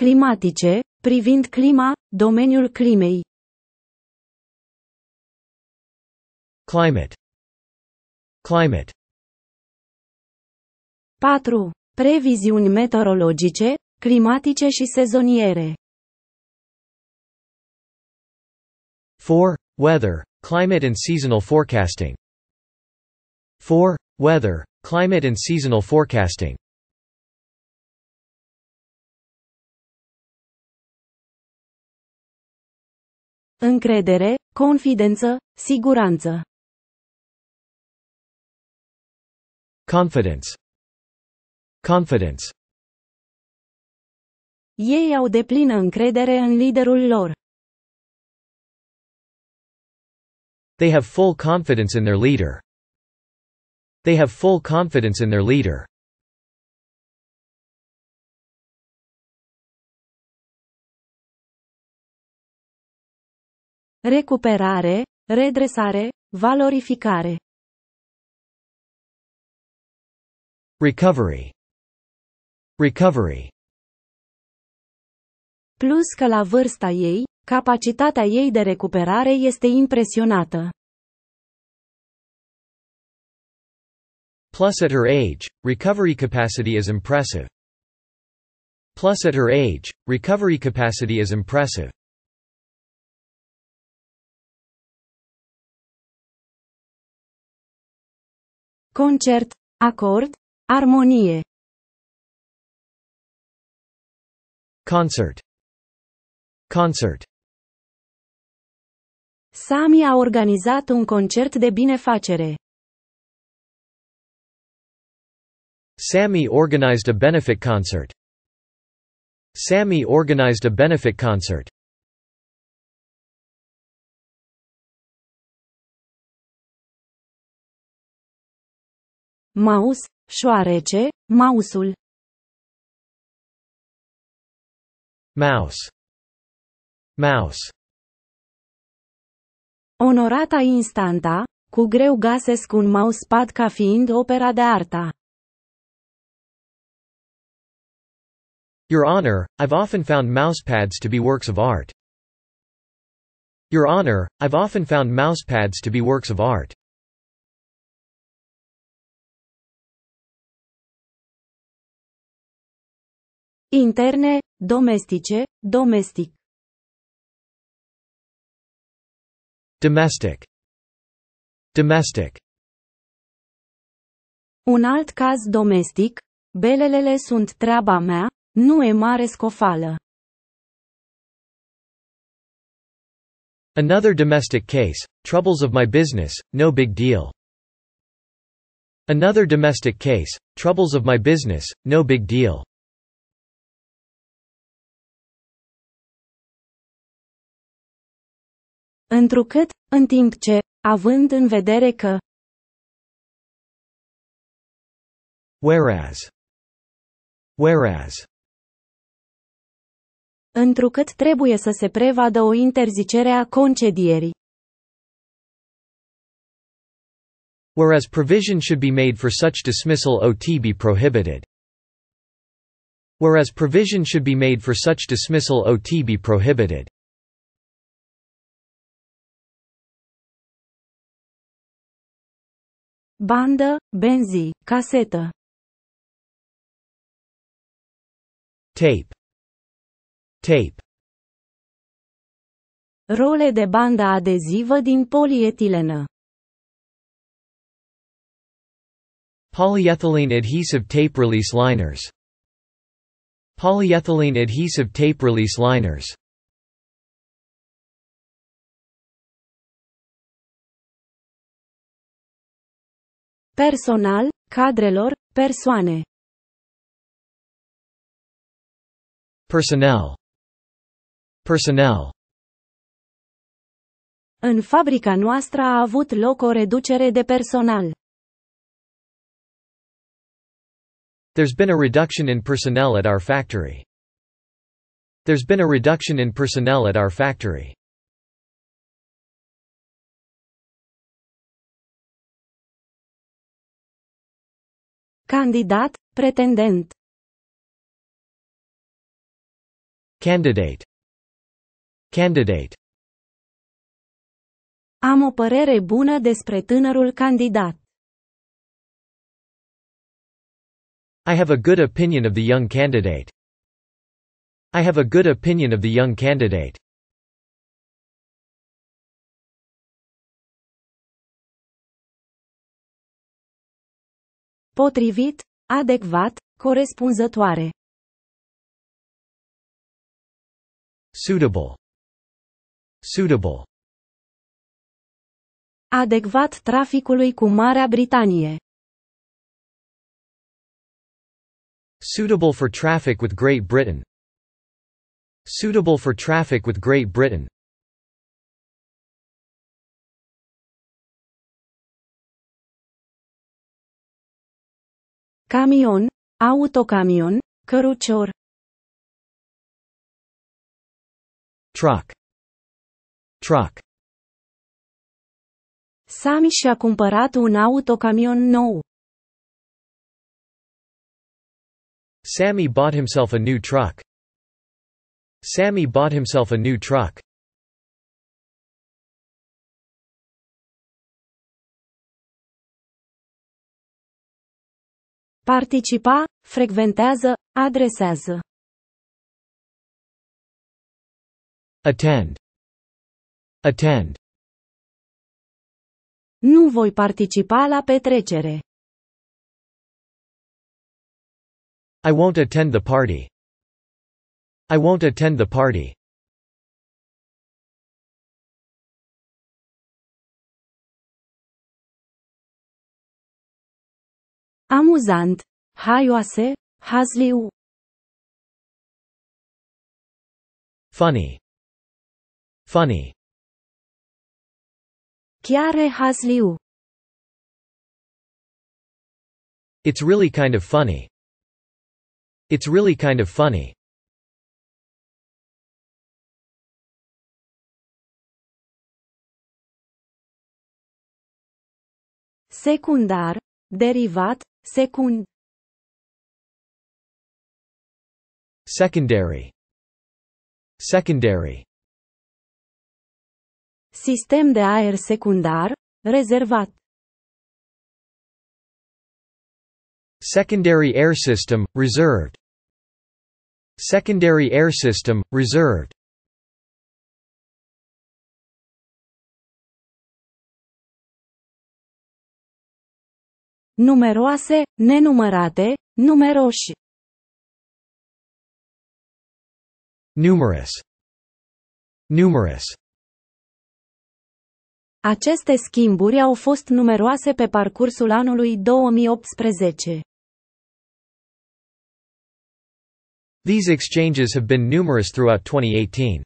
Climatice, privind clima, domeniul climei. Climate. Climate. 4. Previziuni meteorologice, climatice și sezoniere. 4. Weather, climate and seasonal forecasting. 4. Weather, climate and seasonal forecasting. Încredere, confidență, siguranță. Confidence. Confidence. Ei au deplină încredere în liderul lor. They have full confidence in their leader. They have full confidence in their leader. Recuperare, redresare, valorificare. Recovery. Recovery. Plus că la vârsta ei, capacitatea ei de recuperare este impresionată. Plus at her age, recovery capacity is impressive. Plus at her age, recovery capacity is impressive. Concert, acord, armonie. Concert. Concert. Sami a organizat un concert de binefacere. Sami organized a benefit concert. Sami organized a benefit concert. Maus, șoarece, mausul. Mouse. Mouse. Onorata instanta, cu greu găsesc un mousepad ca fiind opera de artă. Your Honor, I've often found mousepads to be works of art. Your Honor, I've often found mousepads to be works of art. Interne, domestice, domestic. Domestic. Domestic. Un alt caz domestic, belelele sunt treaba mea, nu e mare scofală. Another domestic case, troubles of my business, no big deal. Another domestic case, troubles of my business, no big deal. Întrucât, în timp ce, având în vedere că. Whereas. Whereas. Întrucât trebuie să se prevadă o interzicere a concedierii. Whereas provision should be made for such dismissal OT be prohibited. Whereas provision should be made for such dismissal OT be prohibited. Bandă, benzi, casetă. Tape. Tape. Role de bandă adezivă din polietilenă. Polyethylene adhesive tape release liners. Polyethylene adhesive tape release liners. Personal, cadrelor, persoane. Personnel. Personnel. În fabrica noastră a avut loc o reducere de personal. There's been a reduction in personnel at our factory. There's been a reduction in personnel at our factory. Candidat, pretendent. Candidate. Candidate. Am o părere bună despre tânărul candidat. I have a good opinion of the young candidate. I have a good opinion of the young candidate. Potrivit, adecvat, corespunzătoare. Suitable. Suitable. Adecvat traficului cu Marea Britanie. Suitable for traffic with Great Britain. Suitable for traffic with Great Britain. Camion, autocamion, cărucior. Truck. Truck. Sami și-a cumpărat un autocamion nou. Sammy bought himself a new truck. Sammy bought himself a new truck. Participa, frecventează, adresează. Attend. Attend. Nu voi participa la petrecere. I won't attend the party. I won't attend the party. Amuzant, haioase, hazliu. Funny. Funny. Chiar e hazliu. It's really kind of funny. It's really kind of funny. Secundar, derivat, secund. Secondary. Secondary. Sistem de aer secundar, rezervat. Secondary air system, reserved. Secondary air system, reserved. Numeroase, nenumărate, numeroși. Numerous. Numerous. Aceste schimburi au fost numeroase pe parcursul anului 2018. These exchanges have been numerous throughout 2018.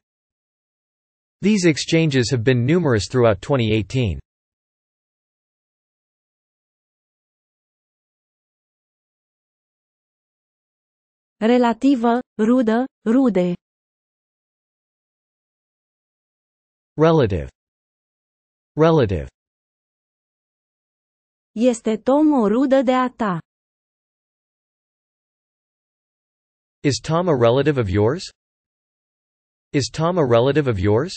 These exchanges have been numerous throughout 2018. Relativă, rudă, rude. Relative. Relative. Este Tom o rudă de a ta? Is Tom a relative of yours? Is Tom a relative of yours?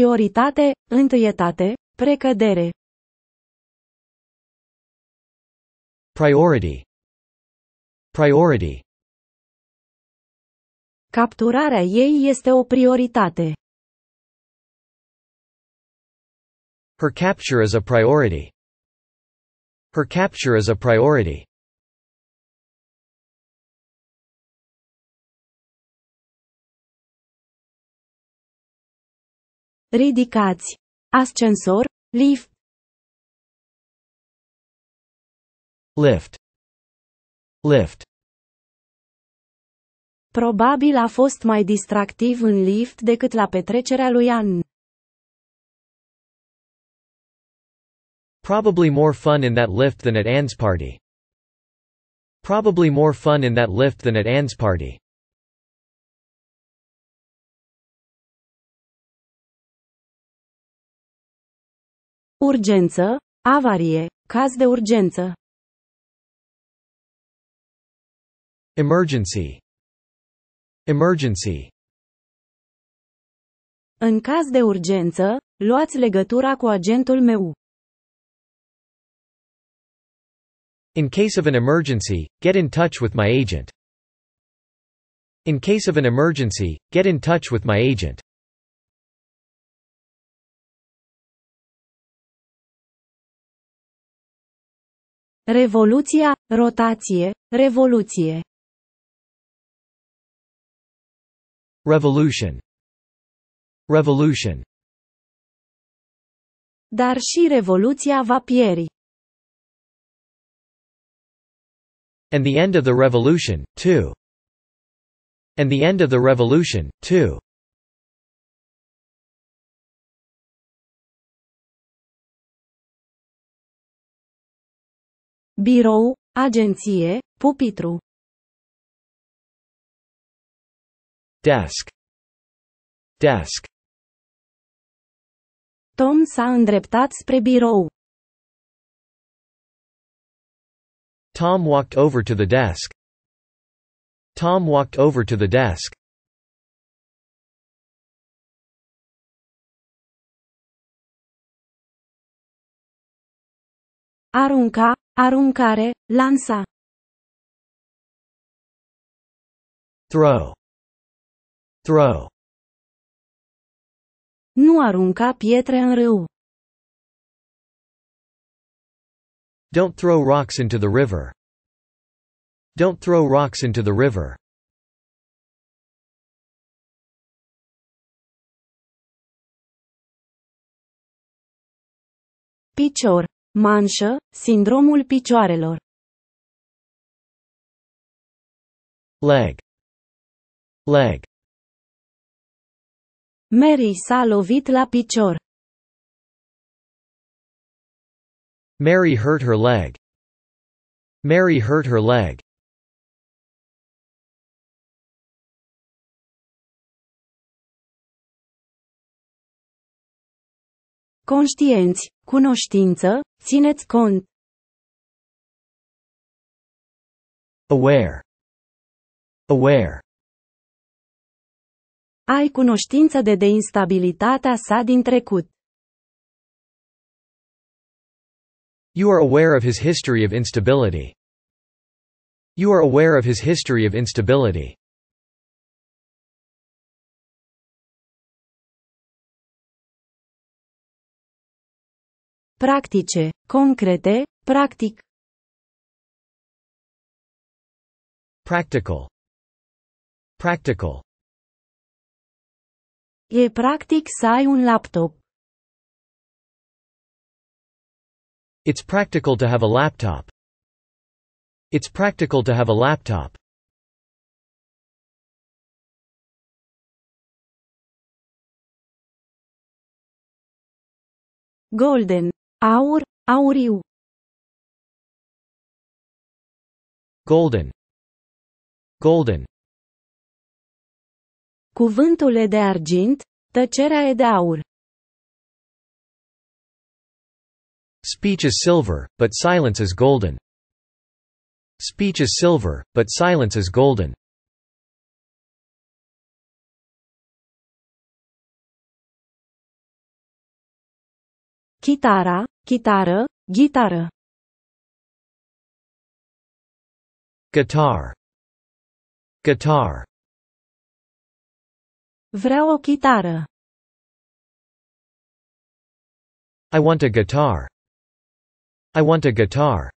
Prioritate, întâietate, precădere. Priority. Priority. Capturarea ei este o prioritate. Her capture is a priority. Her capture is a priority. Ridicați. Ascensor, lift. Lift. Lift. Probabil a fost mai distractiv în lift decât la petrecerea lui Ann. Probably more fun in that lift than at Ann's party. Probably more fun in that lift than at Ann's party. Urgență, avarie, caz de urgență. Emergency. Emergency. În caz de urgență, luați legătura cu agentul meu. In case of an emergency, get in touch with my agent. In case of an emergency, get in touch with my agent. Revoluția, rotație, revoluție. Revolution. Revolution. Dar și revoluția va pieri. And the end of the revolution, too. And the end of the revolution, too. Birou, agenție, pupitru. Desk. Desk. Tom s-a îndreptat spre birou. Tom walked over to the desk. Tom walked over to the desk. Arunca, aruncare, lansa. Throw. Throw. Nu arunca pietre în râu. Don't throw rocks into the river. Don't throw rocks into the river. Picior, manșă, sindromul picioarelor. Leg. Leg. Mary s-a lovit la picior. Mary hurt her leg. Mary hurt her leg. Conștienți, cunoștință, țineți cont. Aware. Aware. Ai cunoștință de instabilitatea sa din trecut. You are aware of his history of instability. You are aware of his history of instability. Practice, concrete, practic. Practical. Practical. E practic să ai un laptop. It's practical to have a laptop. It's practical to have a laptop. Golden, aur, auriu. Golden. Golden. Cuvântul e de argint, tăcerea e de aur. Speech is silver, but silence is golden. Speech is silver, but silence is golden. Chitara, chitară, gitară. Guitar. Guitar. Vreau o chitară. I want a guitar. I want a guitar.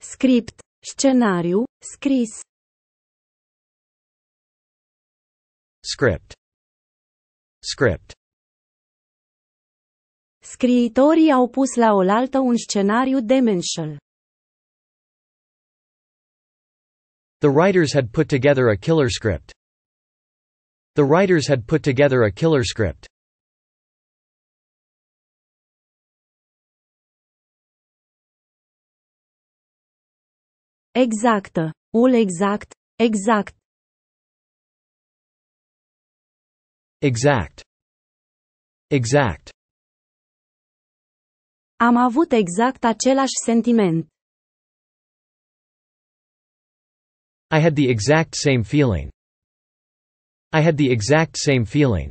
Script, scenariu, scris. Script. Script. Scriitorii au pus la oaltă un scenariu demenșel. The writers had put together a killer script. The writers had put together a killer script. Exactă, ul exact, exact. Exact. Exact. Am avut exact același sentiment. I had the exact same feeling. I had the exact same feeling.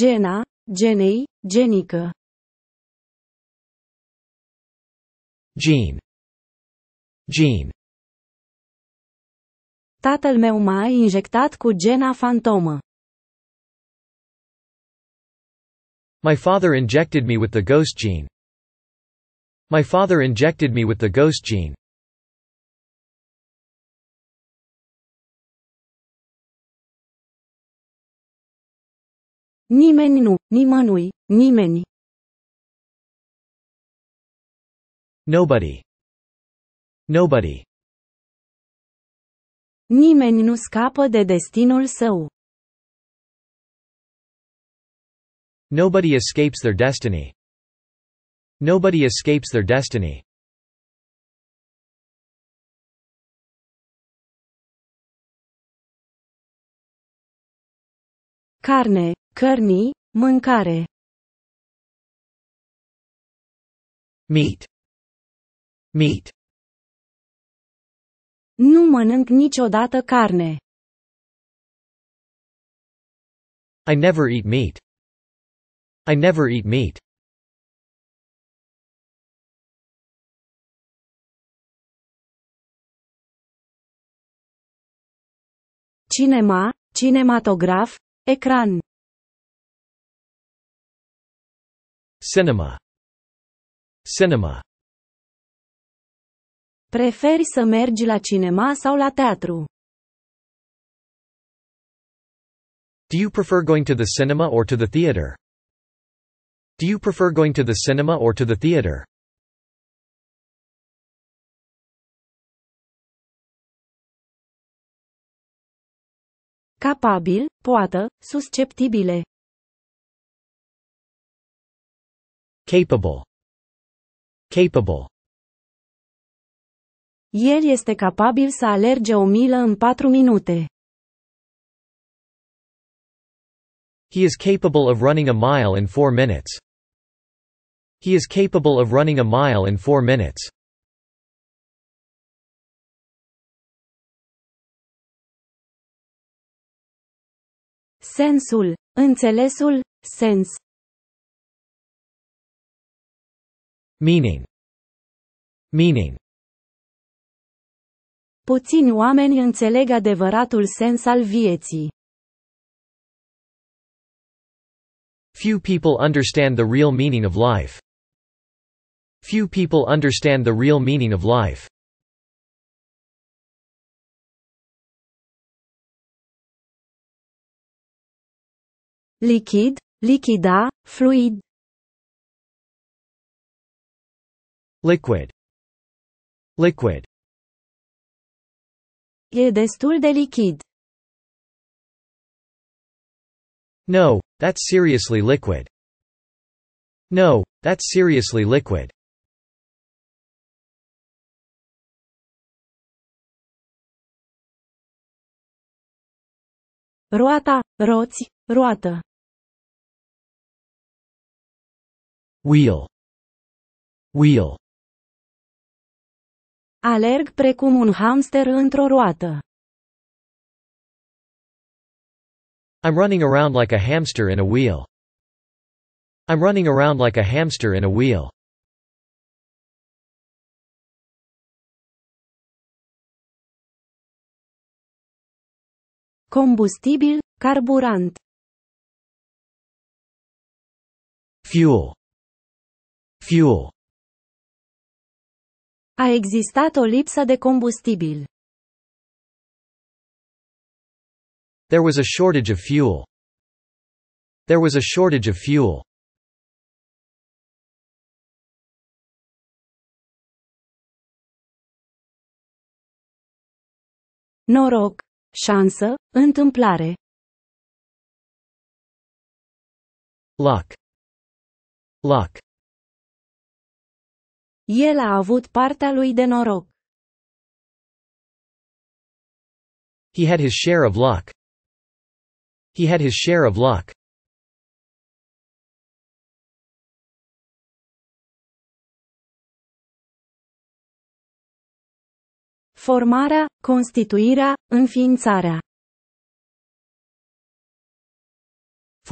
Gena, genei, genică. Gene. Gene. Tatăl meu m-a injectat cu gena fantomă. My father injected me with the ghost gene. My father injected me with the ghost gene. Nimeni nu, nimănui, nimeni. Nobody. Nobody. Nimeni nu scapă de destinul său. Nobody escapes their destiny. Nobody escapes their destiny. Carne, cărni, mâncare. Meat. Meat. Nu mănânc niciodată carne. I never eat meat. I never eat meat. Cinema, cinematograf, ecran. Cinema. Cinema. Preferi să mergi la cinema sau la teatru? Do you prefer going to the cinema or to the theater? Do you prefer going to the cinema or to the theater? Capabil, poată, susceptibile. Capable. Capable. El este capabil să alerge o milă în 4 minute. He is capable of running a mile in 4 minutes. He is capable of running a mile in 4 minutes. Sensul, înțelesul, sens. Meaning. Meaning. Puțini oameni înțeleg adevăratul sens al vieții. Few people understand the real meaning of life. Few people understand the real meaning of life. Lichid, lichida, fluid. Liquid. Liquid. E destul de lichid. No, that's seriously liquid. No, that's seriously liquid. Roata, roți, roată. Wheel. Wheel. Alerg precum un hamster într-o roată. I'm running around like a hamster in a wheel. I'm running around like a hamster in a wheel. Combustibil, carburant. Fuel. Fuel. A existat o lipsă de combustibil. There was a shortage of fuel. There was a shortage of fuel. Noroc, șansă, întâmplare. Luck. Luck. El a avut partea lui de noroc. He had his share of luck. He had his share of luck. Formarea, constituirea, înființarea.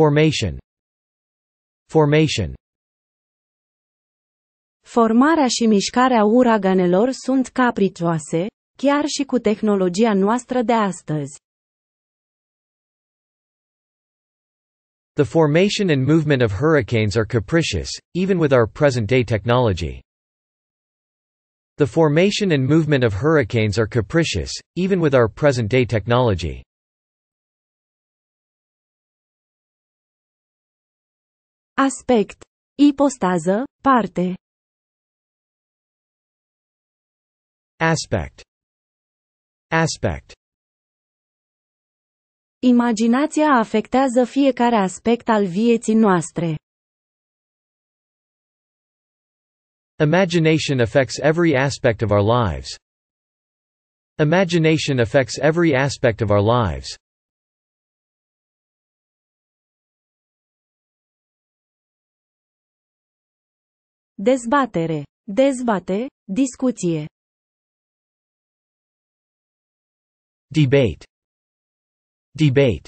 Formation. Formation. Formarea și mișcarea uraganelor sunt capricioase, chiar și cu tehnologia noastră de astăzi. The formation and movement of hurricanes are capricious, even with our present-day technology. The formation and movement of hurricanes are capricious, even with our present-day technology. Aspect. Ipostază, parte. Aspect. Aspect. Imaginația afectează fiecare aspect al vieții noastre. Imagination affects every aspect of our lives. Imagination affects every aspect of our lives. Dezbatere. Dezbate, discuție. Debate. Debate.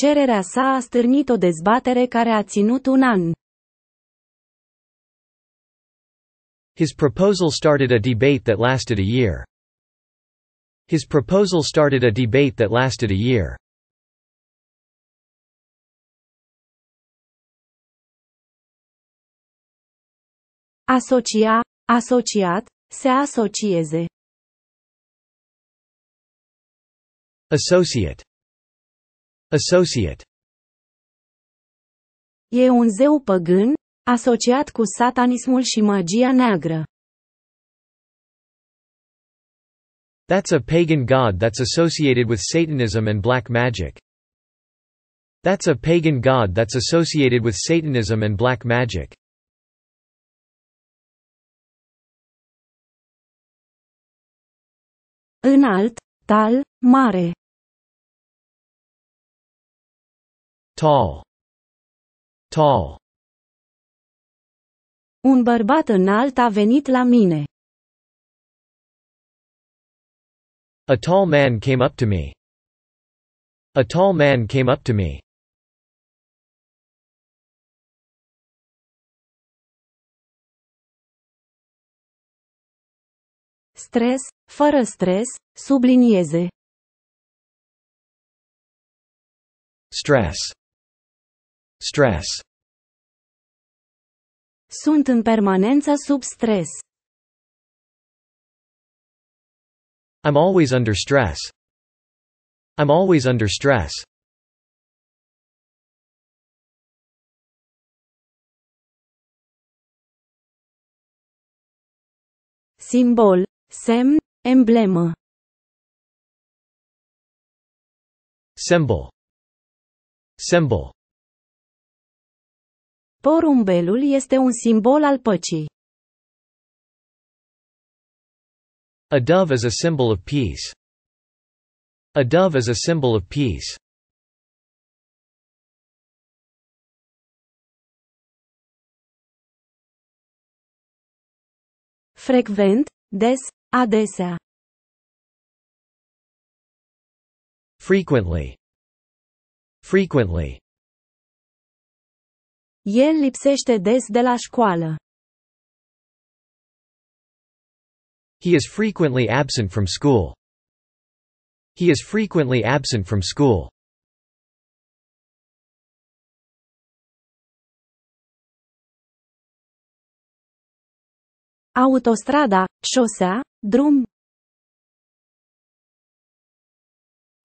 Cererea sa a stârnit o dezbatere care a ținut un an. His proposal started a debate that lasted a year. His proposal started a debate that lasted a year. Asocia, asociat, se asocieze. Associate. Associate. E un zeu păgân, asociat cu satanismul și magia neagră. That's a pagan god that's associated with Satanism and black magic. That's a pagan god that's associated with Satanism and black magic. Înalt, tal, mare. Tall. Tall. Un bărbat înalt a venit la mine. A tall man came up to me. A tall man came up to me. Stres, fără stres, sublinieze. Stress. Stress. Sunt în permanență sub stres. I'm always under stress. I'm always under stress. Simbol, semn, emblemă. Symbol. Symbol. Porumbelul este un simbol al păcii. A dove is a symbol of peace. A dove is a symbol of peace. Frecvent, des, adesea. Frequently. Frequently. El lipsește des de la școală. He is frequently absent from school. He is frequently absent from school. Autostrada, șosea, drum.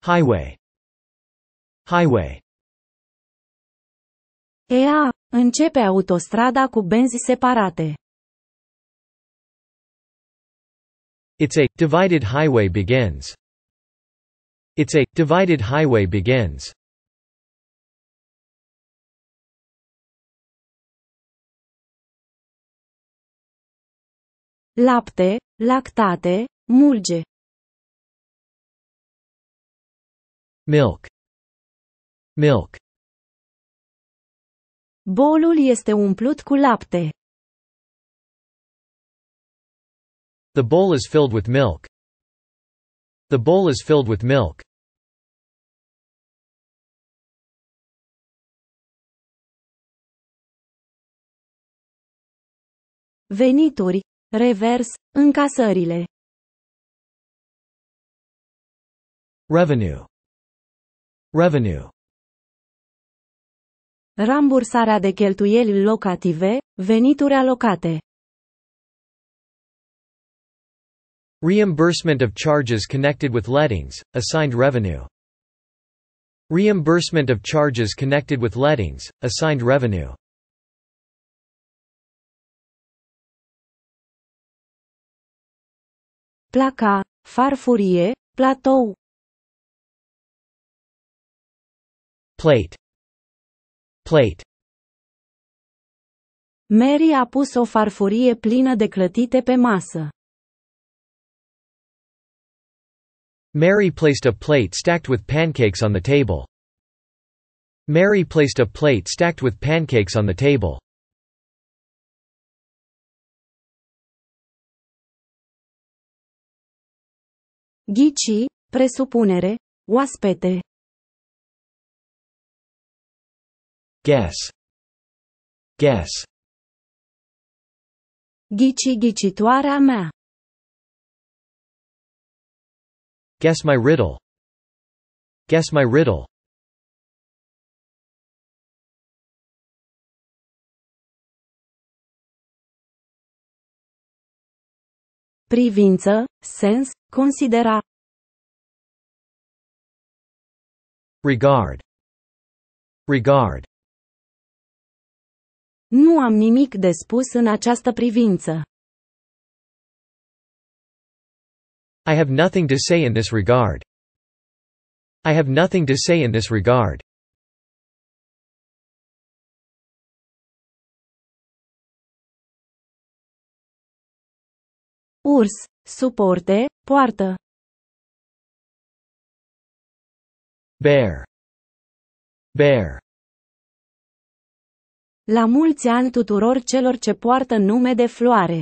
Highway. Highway. Ea, începe autostrada cu benzi separate. It's a divided highway begins. It's a divided highway begins. Lapte, lactate, mulge. Milk. Milk. Bolul este umplut cu lapte. The bowl is filled with milk. The bowl is filled with milk. Venituri, revers, încasările. Revenue. Revenue. Rambursarea de cheltuieli locative, venituri alocate. Reimbursement of charges connected with lettings, assigned revenue. Reimbursement of charges connected with lettings, assigned revenue. Placa, farfurie, platou. Plate. Plate. Mary a pus o farfurie plină de clătite pe masă. Mary placed a plate stacked with pancakes on the table. Mary placed a plate stacked with pancakes on the table. Ghici, presupunere, oaspete. Guess. Guess. Ghici ghicitoarea mea. Guess my riddle. Guess my riddle. Privință, sens, considera. Regard. Regard. Nu am nimic de spus în această privință. I have nothing to say in this regard. I have nothing to say in this regard. Urs, suporte, poartă. Bear. Bear. La mulți ani tuturor celor ce poartă nume de floare.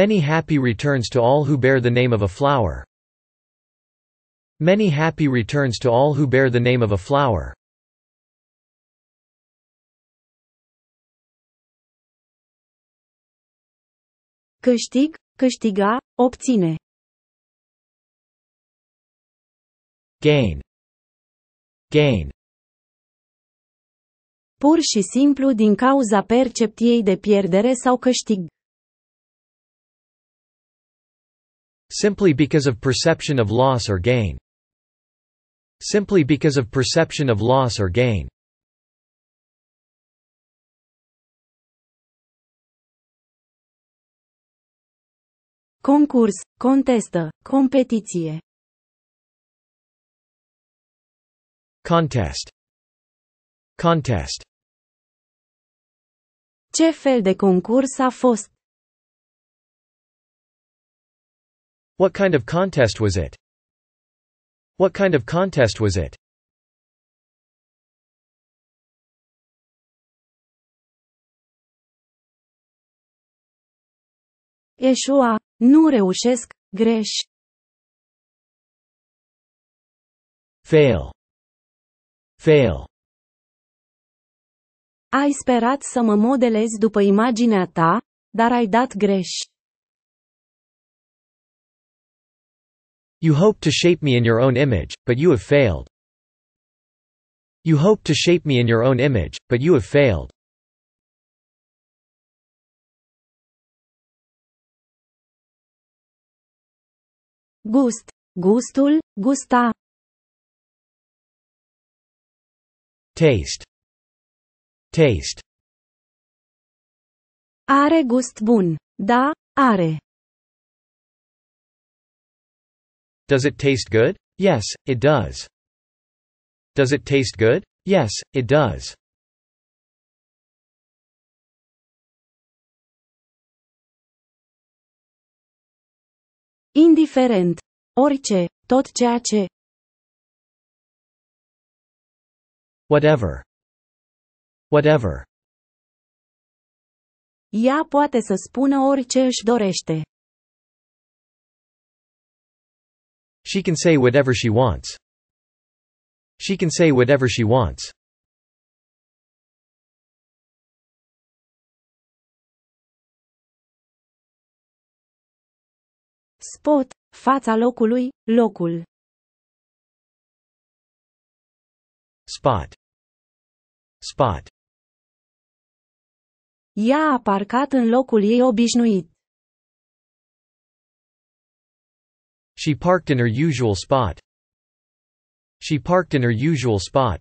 Many happy returns to all who bear the name of a flower. Many happy returns to all who bear the name of a flower. Câștig, câștiga, obține. Gain. Gain. Pur și simplu din cauza percepției de pierdere sau câștig. Simply because of perception of loss or gain. Simply because of perception of loss or gain. Concurs, contestă, competiție. Contest. Contest. Ce fel de concurs a fost? What kind of contest was it? What kind of contest was it? Eșua, nu reușesc, greș. Fail. Fail. Ai sperat să mă modelezi după imaginea ta, dar ai dat greș. You hoped to shape me in your own image, but you have failed. You hoped to shape me in your own image, but you have failed. Gust, gustul, gusta. Taste. Taste. Are gust bun. Da, are. Does it taste good? Yes, it does. Does it taste good? Yes, it does. Indiferent. Orice, tot ceea ce. Whatever. Whatever. Ea poate să spună orice își dorește. She can say whatever she wants. She can say whatever she wants. Spot, fața locului, locul. Spot. Spot. Ea a parcat în locul ei obișnuit. She parked in her usual spot. She parked in her usual spot.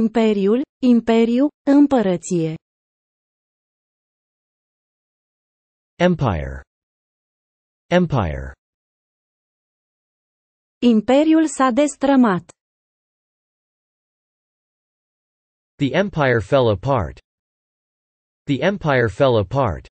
Imperiul, imperiu, împărăție. Empire. Empire. Imperiul s-a destrămat. The empire fell apart. The empire fell apart.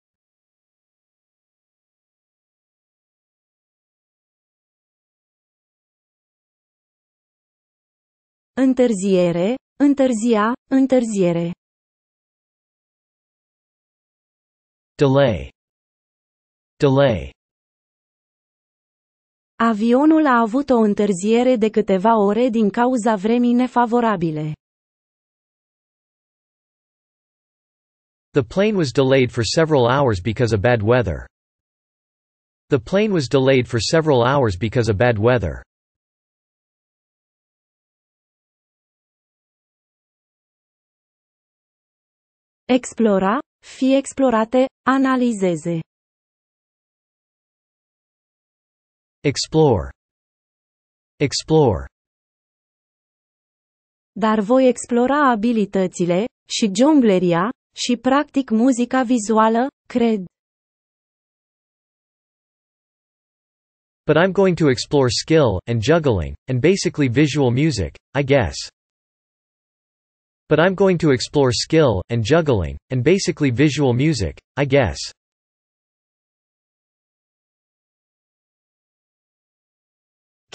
Întârziere, întârzia, întârziere. Delay. Delay. Avionul a avut o întârziere de câteva ore din cauza vremii nefavorabile. The plane was delayed for several hours because of bad weather. The plane was delayed for several hours because of bad weather. Explora, fi explorate, analizeze. Explore. Explore. Dar voi explora abilitățile și jongleria și practic muzica vizuală, cred. But I'm going to explore skill, and juggling, and basically visual music, I guess. But I'm going to explore skill, and juggling, and basically visual music, I guess.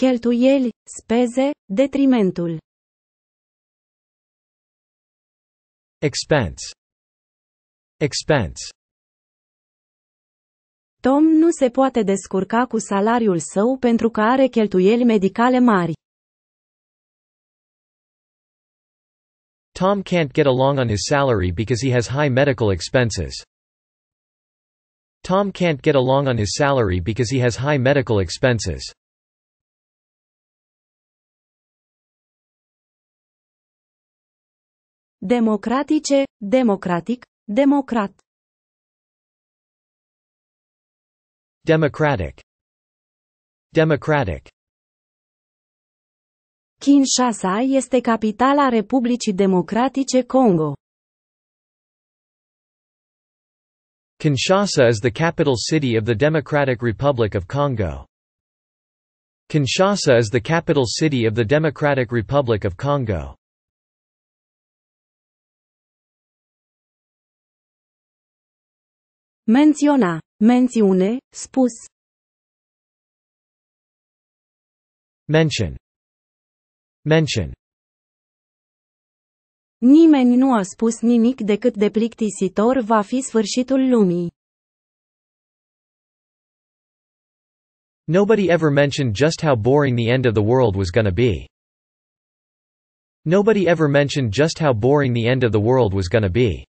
Cheltuieli, speze, detrimentul. Expense. Expense. Tom nu se poate descurca cu salariul său pentru că are cheltuieli medicale mari. Tom can't get along on his salary because he has high medical expenses. Tom can't get along on his salary because he has high medical expenses. Democratice, democratic, democrat. Democratic. Democratic. Kinshasa este capitala Republicii Democratice Congo. Kinshasa is the capital city of the Democratic Republic of Congo. Kinshasa is the capital city of the Democratic Republic of Congo. Menționa, mențiune, spus. Mention. Mention. Nimeni nu a spus nimic decât de plictisitor va fi sfârșitul lumii. Nobody ever mentioned just how boring the end of the world was gonna be. Nobody ever mentioned just how boring the end of the world was gonna be.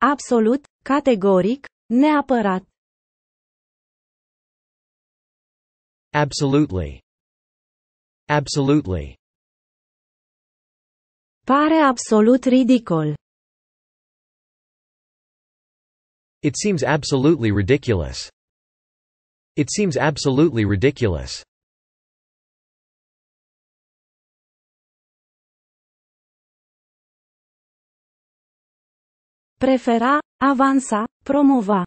Absolut, categoric, neapărat. Absolutely. Absolutely. Pare absolut ridicol. It seems absolutely ridiculous. It seems absolutely ridiculous. Prefera, avansa, promova.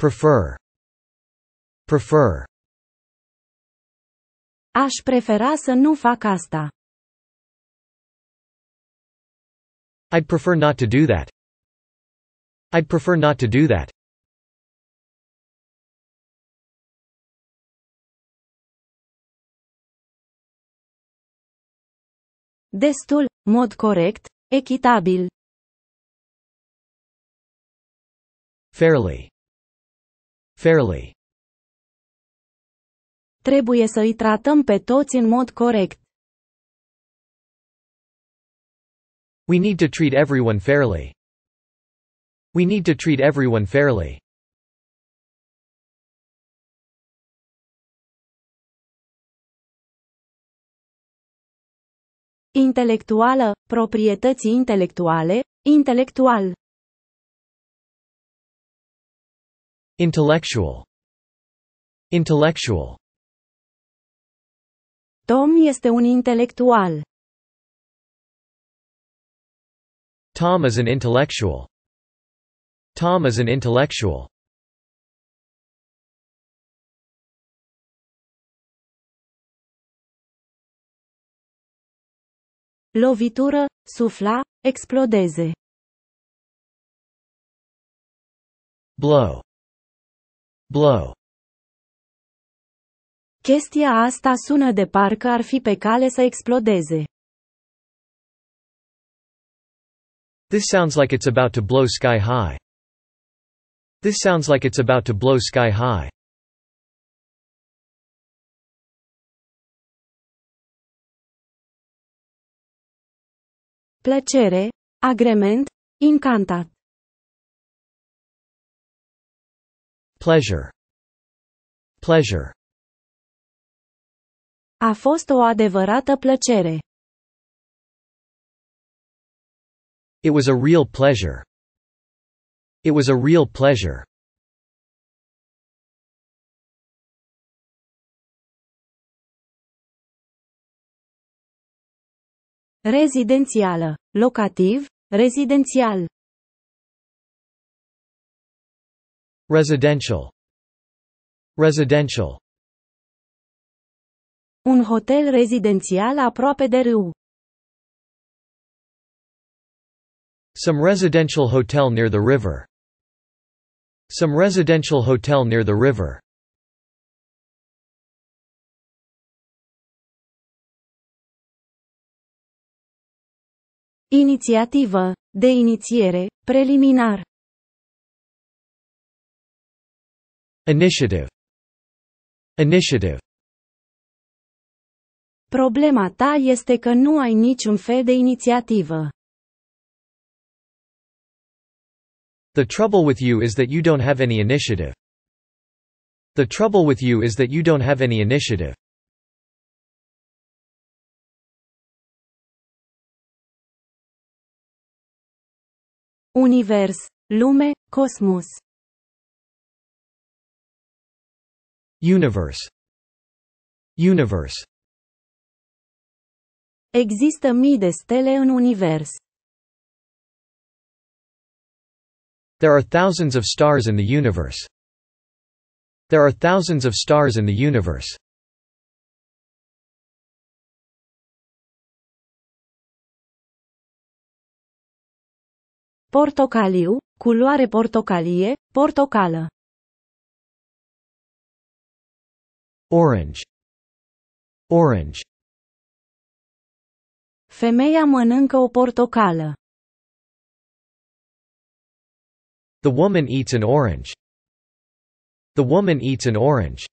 Prefer. Prefer. Aș prefera să nu fac asta. I'd prefer not to do that. I'd prefer not to do that. Destul, mod corect, echitabil. Fairly. Fairly. Trebuie să îi tratăm pe toți în mod corect. We need to treat everyone fairly. We need to treat everyone fairly. Intelectuală, proprietăți intelectuale, intelectual. Intellectual. Intellectual. Tom este un intelectual. Tom is an intellectual. Tom is an intellectual. Lovitură, sufla, explodeze. Blow. Blow. Chestia asta sună de parcă ar fi pe cale să explodeze. This sounds like it's about to blow sky high. This sounds like it's about to blow sky high. Plăcere, agrement, incantat. Pleasure. Pleasure. A fost o adevărată plăcere. It was a real pleasure. It was a real pleasure. Rezidențială, locativ, rezidențial. Residential. Residential. Un hotel rezidențial aproape de râu. Some residential hotel near the river. Some residential hotel near the river. Inițiativă, de inițiere, preliminar. Initiative. Initiative. Problema ta este că nu ai niciun fel de inițiativă. The trouble with you is that you don't have any initiative. The trouble with you is that you don't have any initiative. Univers, lume, cosmos. Universe. Universe. Există mii de stele în univers. There are thousands of stars in the universe. There are thousands of stars in the universe. Portocaliu, culoare portocalie, portocală. Orange. Orange. Femeia mănâncă o portocală. The woman eats an orange. The woman eats an orange.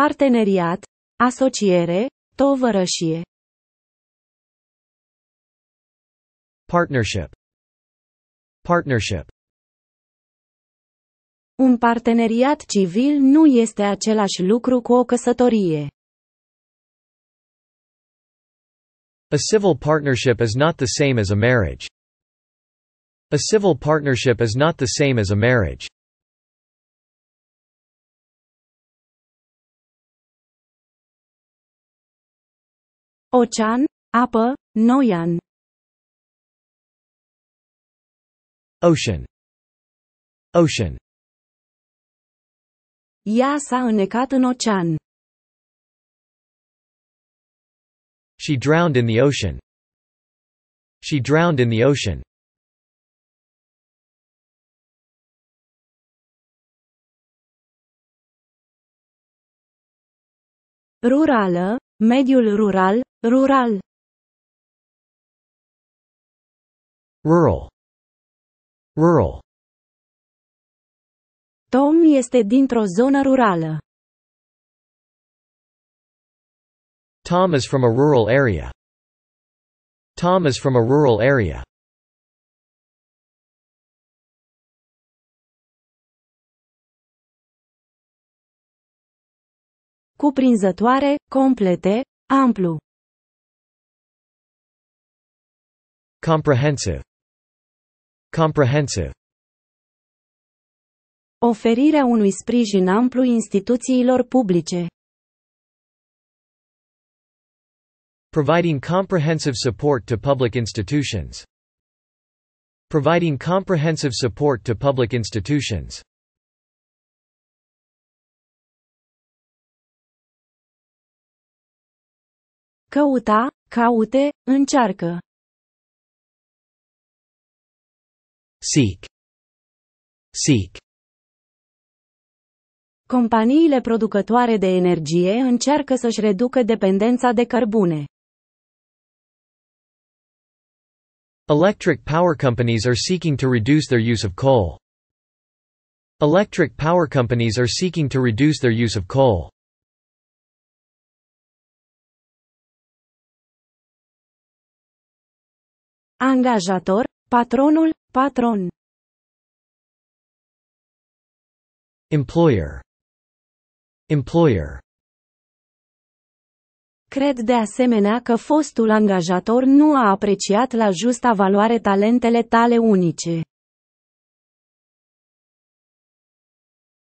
Parteneriat, asociere, tovărășie. Partnership. Partnership. Un parteneriat civil nu este același lucru cu o căsătorie. A civil partnership is not the same as a marriage. A civil partnership is not the same as a marriage. Ocean, apă, noian. Ocean. Ocean. Ea s-a înecat în ocean. She drowned in the ocean. She drowned in the ocean. Rurală, mediul rural, rural. Rural. Rural. Tom este dintr-o zonă rurală. Tom is from a rural area. Tom is from a rural area. Cuprinzătoare, complete, amplu. Comprehensive. Comprehensive. Oferirea unui sprijin amplu instituțiilor publice. Providing comprehensive support to public institutions. Providing comprehensive support to public institutions. Căuta, caute, încearcă. Seek. Seek. Companiile producătoare de energie încearcă să-și reducă dependența de cărbune. Electric power companies are seeking to reduce their use of coal. Electric power companies are seeking to reduce their use of coal. Angajator, patronul, patron. Employer. Employer. Cred de asemenea că fostul angajator nu a apreciat la justa valoare talentele tale unice.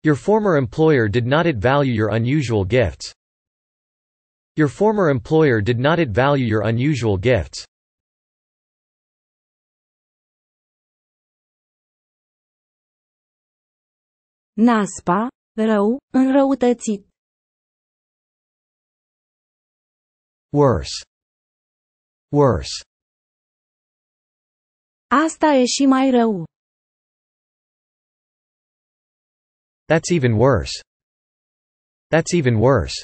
Your former employer did not value your unusual gifts. Your former employer did not value your unusual gifts. Naspa, rău, înrăutățit. Worse. Worse. Asta e și mai rău. That's even worse. That's even worse.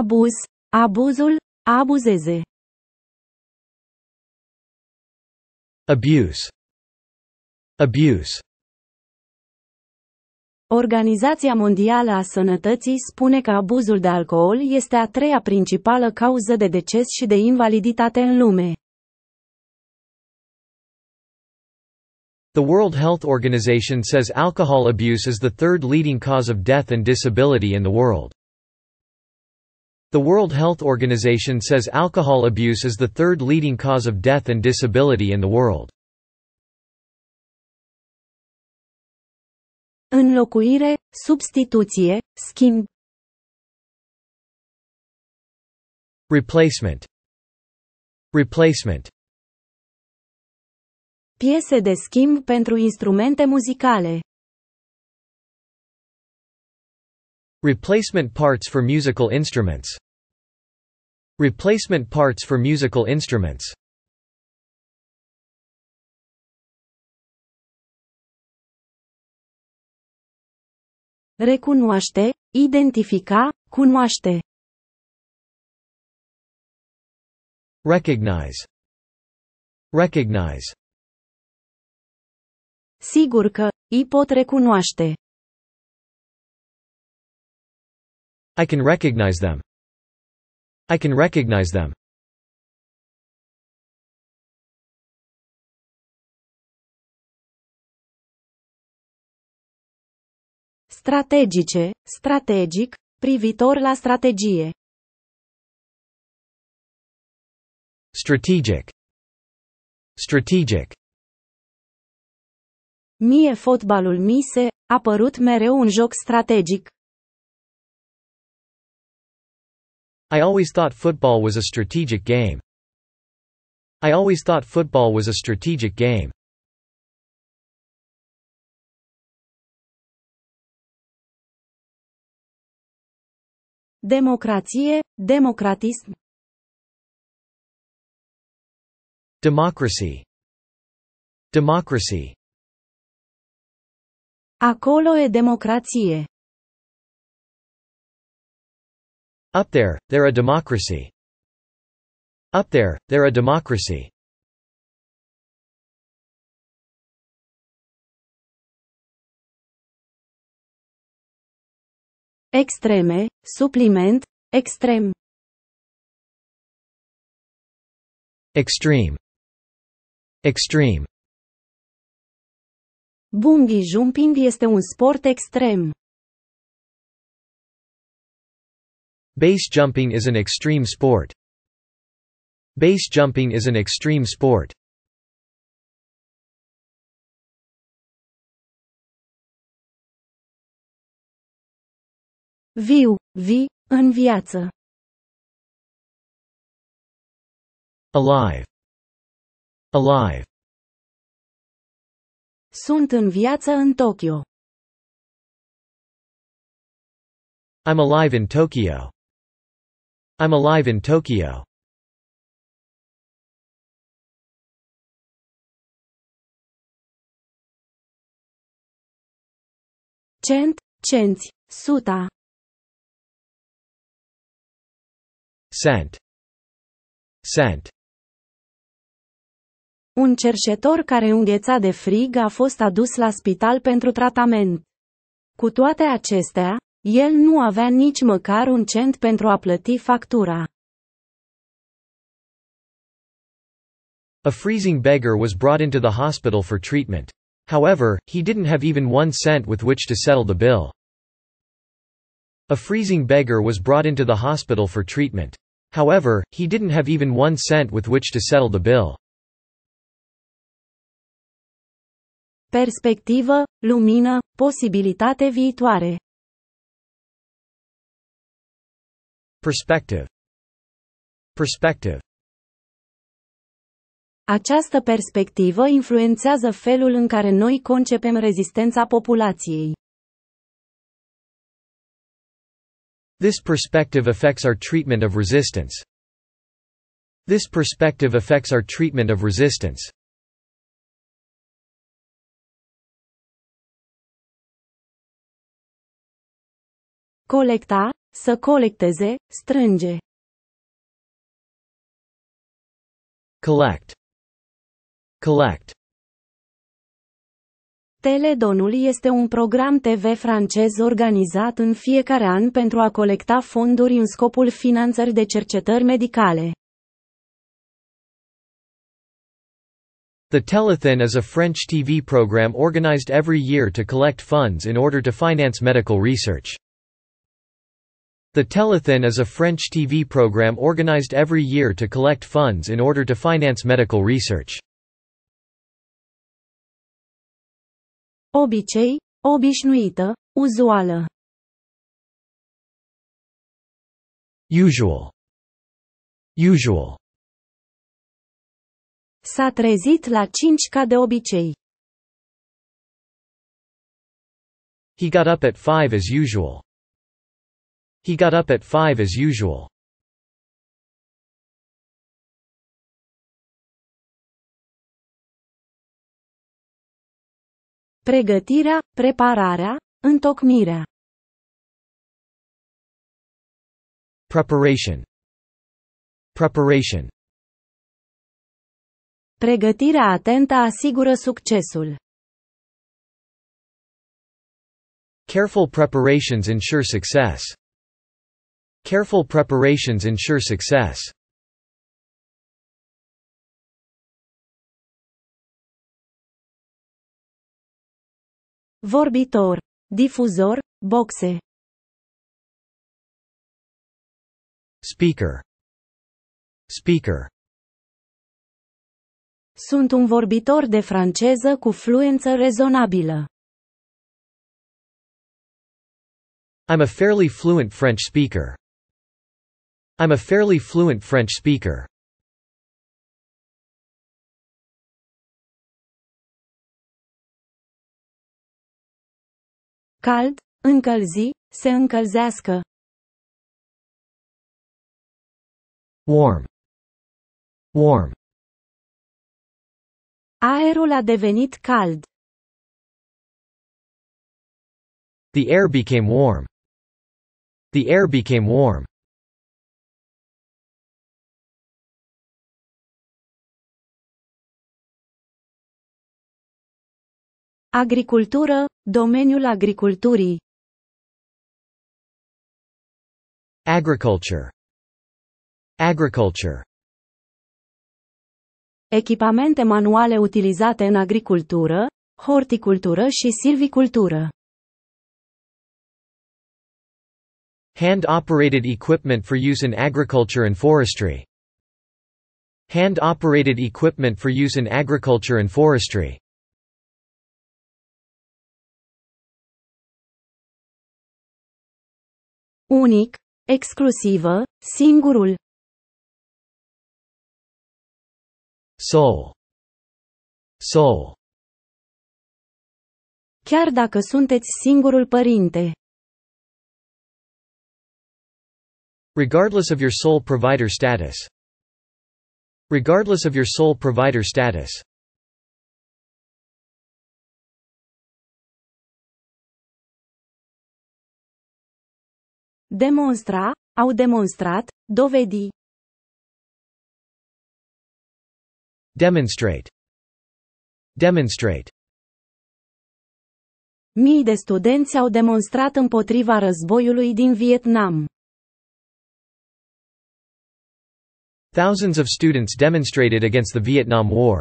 Abuz, abuzul, abuzeze. Abuse. Abuse. Organizația Mondială a Sănătății spune că abuzul de alcool este a treia principală cauză de deces și de invaliditate în lume. The World Health Organization says alcohol abuse is the third leading cause of death and disability in the world. The World Health Organization says alcohol abuse is the third leading cause of death and disability in the world. Înlocuire, substituție, schimb. Replacement. Replacement. Piese de schimb pentru instrumente muzicale. Replacement parts for musical instruments. Replacement parts for musical instruments. Recunoaște, identifica, cunoaște. Recognize. Recognize. Sigur că, îi pot recunoaște. I can recognize them. I can recognize them. Strategice, strategic, privitor la strategie. Strategic. Strategic. Mie fotbalul mi se a părut mereu un joc strategic. I always thought football was a strategic game. I always thought football was a strategic game. Democrație, democratism. Democracy. Democracy. Acolo e democrație. Up there, they're a democracy. Up there, they're a democracy. Extreme, supliment, extrem. Extreme. Extreme. Bungee jumping este un sport extrem. Base jumping is an extreme sport. Base jumping is an extreme sport. Viu, vii, în viață. Alive. Alive. Sunt în viață în Tokyo. I'm alive in Tokyo. I'm alive in Tokyo. Cent, cenți, suta. Cent. Cent. Un cerșetor care îngheța de frig a fost adus la spital pentru tratament. Cu toate acestea, el nu avea nici măcar un cent pentru a plăti factura. A freezing beggar was brought into the hospital for treatment. However, he didn't have even 1 cent with which to settle the bill. A freezing beggar was brought into the hospital for treatment. However, he didn't have even 1 cent with which to settle the bill. Perspectivă, lumină, posibilitate viitoare. Perspective. Perspective. Această perspectivă influențează felul în care noi concepem rezistența populației. This perspective affects our treatment of resistance. This perspective affects our treatment of resistance. Colecta, să colecteze, strânge. Collect. Collect. Teledonul este un program TV francez organizat în fiecare an pentru a colecta fonduri în scopul finanțării de cercetări medicale. The Telethon is a French TV program organized every year to collect funds in order to finance medical research. The Telethon is a French TV program organized every year to collect funds in order to finance medical research. Obicei, obișnuită, uzuală. Usual. Usual. S-a trezit la 5 ca de obicei. He got up at 5 as usual. He got up at 5 as usual. Pregătirea, prepararea, întocmirea. Preparation. Preparation. Pregătirea atentă asigură succesul. Careful preparations ensure success. Careful preparations ensure success. Vorbitor, difuzor, boxe. Speaker. Speaker. Sunt un vorbitor de franceză cu fluență rezonabilă. I'm a fairly fluent French speaker. I'm a fairly fluent French speaker. Cald, încălzi, se încălzească. Warm. Warm. Aerul a devenit cald. The air became warm. The air became warm. Agricultură, domeniul agriculturii. Agriculture. Agriculture. Echipamente manuale utilizate în agricultură, horticultură și silvicultură. Hand-operated equipment for use in agriculture and forestry. Hand-operated equipment for use in agriculture and forestry. Unic, exclusivă, singurul. Sole. Sole. Chiar dacă sunteți singurul părinte. Regardless of your sole provider status. Regardless of your sole provider status. Demonstra, au demonstrat, dovedi. Demonstrate. Demonstrate. Mii de studenți au demonstrat împotriva războiului din Vietnam. Thousands of students demonstrated against the Vietnam War.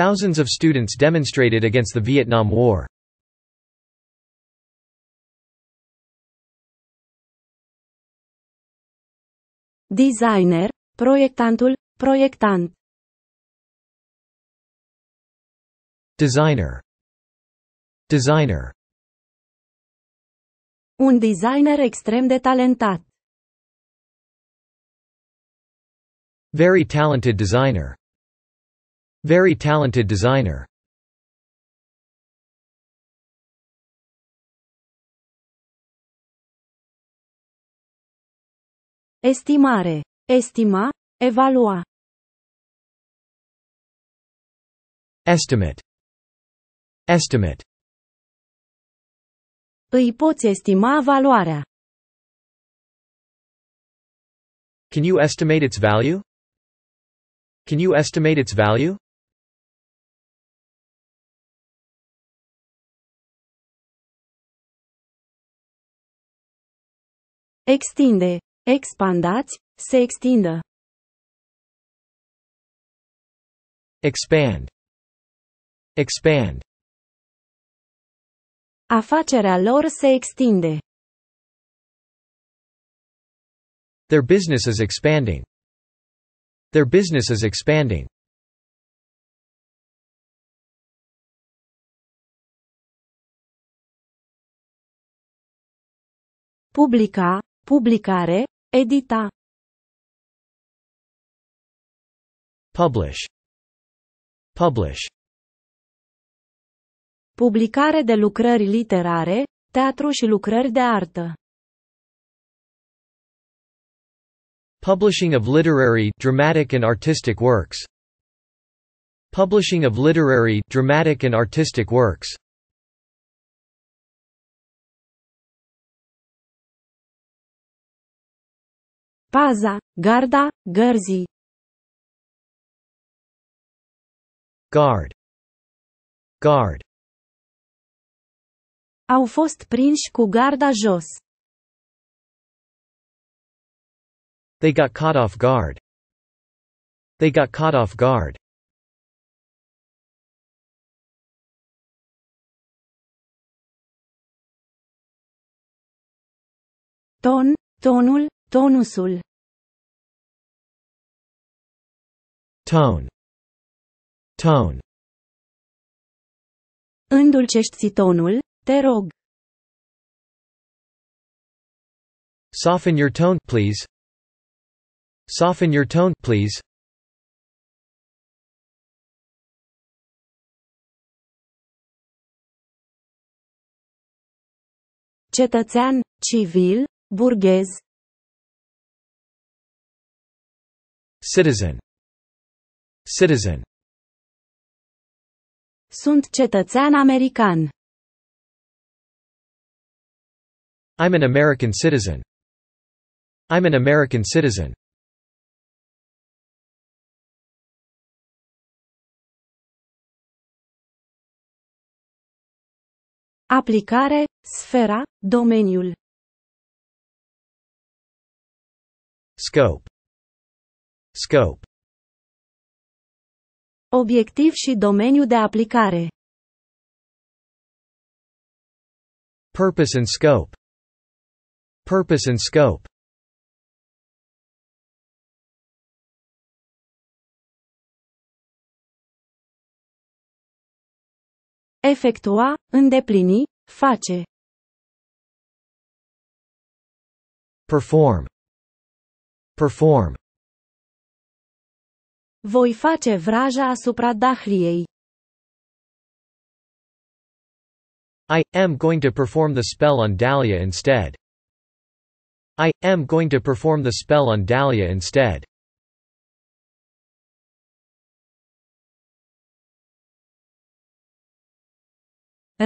Thousands of students demonstrated against the Vietnam War. Designer, proiectantul, proiectant. Designer. Designer. Un designer extrem de talentat. Very talented designer. Very talented designer. Estimare, estima, evalua. Estimate. Estimate. Îi poți estima valoarea. Can you estimate its value? Can you estimate its value? Extinde, expandați, se extindă. Expand. Expand. Afacerea lor se extinde. Their business is expanding. Their business is expanding. Publica, publicare, edita. Publish. Publish. Publicare de lucrări literare, teatru și lucrări de artă. Publishing of literary, dramatic and artistic works. Publishing of literary, dramatic and artistic works. Paza, garda, gărzi. Guard. Guard. Au fost prinși cu garda jos. They got caught off guard. They got caught off guard. Ton, tonul, tonusul. Tone. Tone. Îndulcește-ți tonul, te rog. Soften your tone, please. Soften your tone, please. Cetățean, civil, burghez. Citizen. Citizen. Sunt cetățean american. I'm an American citizen. I'm an American citizen. Aplicare, sfera, domeniul. Scope. Scope. Obiectiv și domeniu de aplicare. Purpose and scope. Purpose and scope. Efectua, îndeplini, face. Perform. Perform. Voi face vraja asupra Dahliei. I am going to perform the spell on Dahlia instead. I am going to perform the spell on Dahlia instead.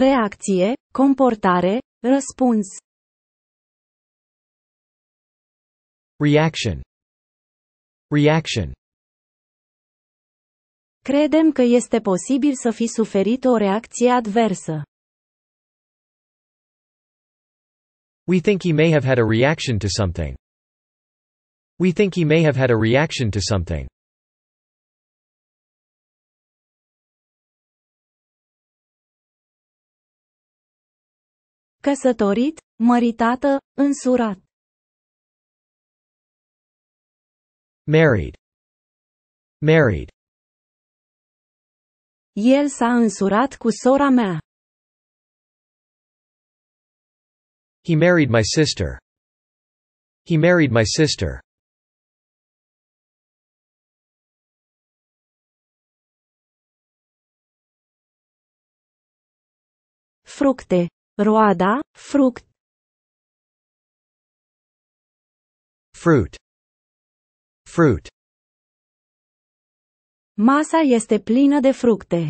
Reacție, comportare, răspuns. Reaction. Reaction. Credem că este posibil să fi suferit o reacție adversă. We think he may have had a reaction to something. We think he may have had a reaction to something. Căsătorit, măritată, însurat. Married. Married. El s-a însurat cu sora mea. He married my sister. He married my sister. Fructe. Roada, fruct. Fruit. Fruit. Masa este plină de fructe.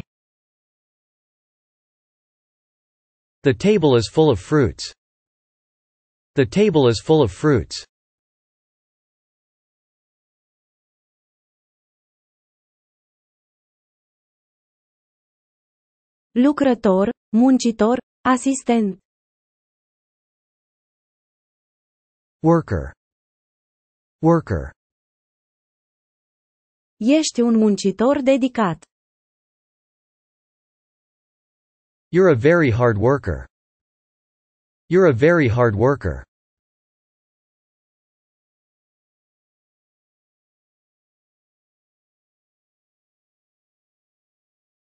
The table is full of fruits. The table is full of fruits. Lucrător, muncitor, asistent. Worker. Worker. Ești un muncitor dedicat. You're a very hard worker. You're a very hard worker.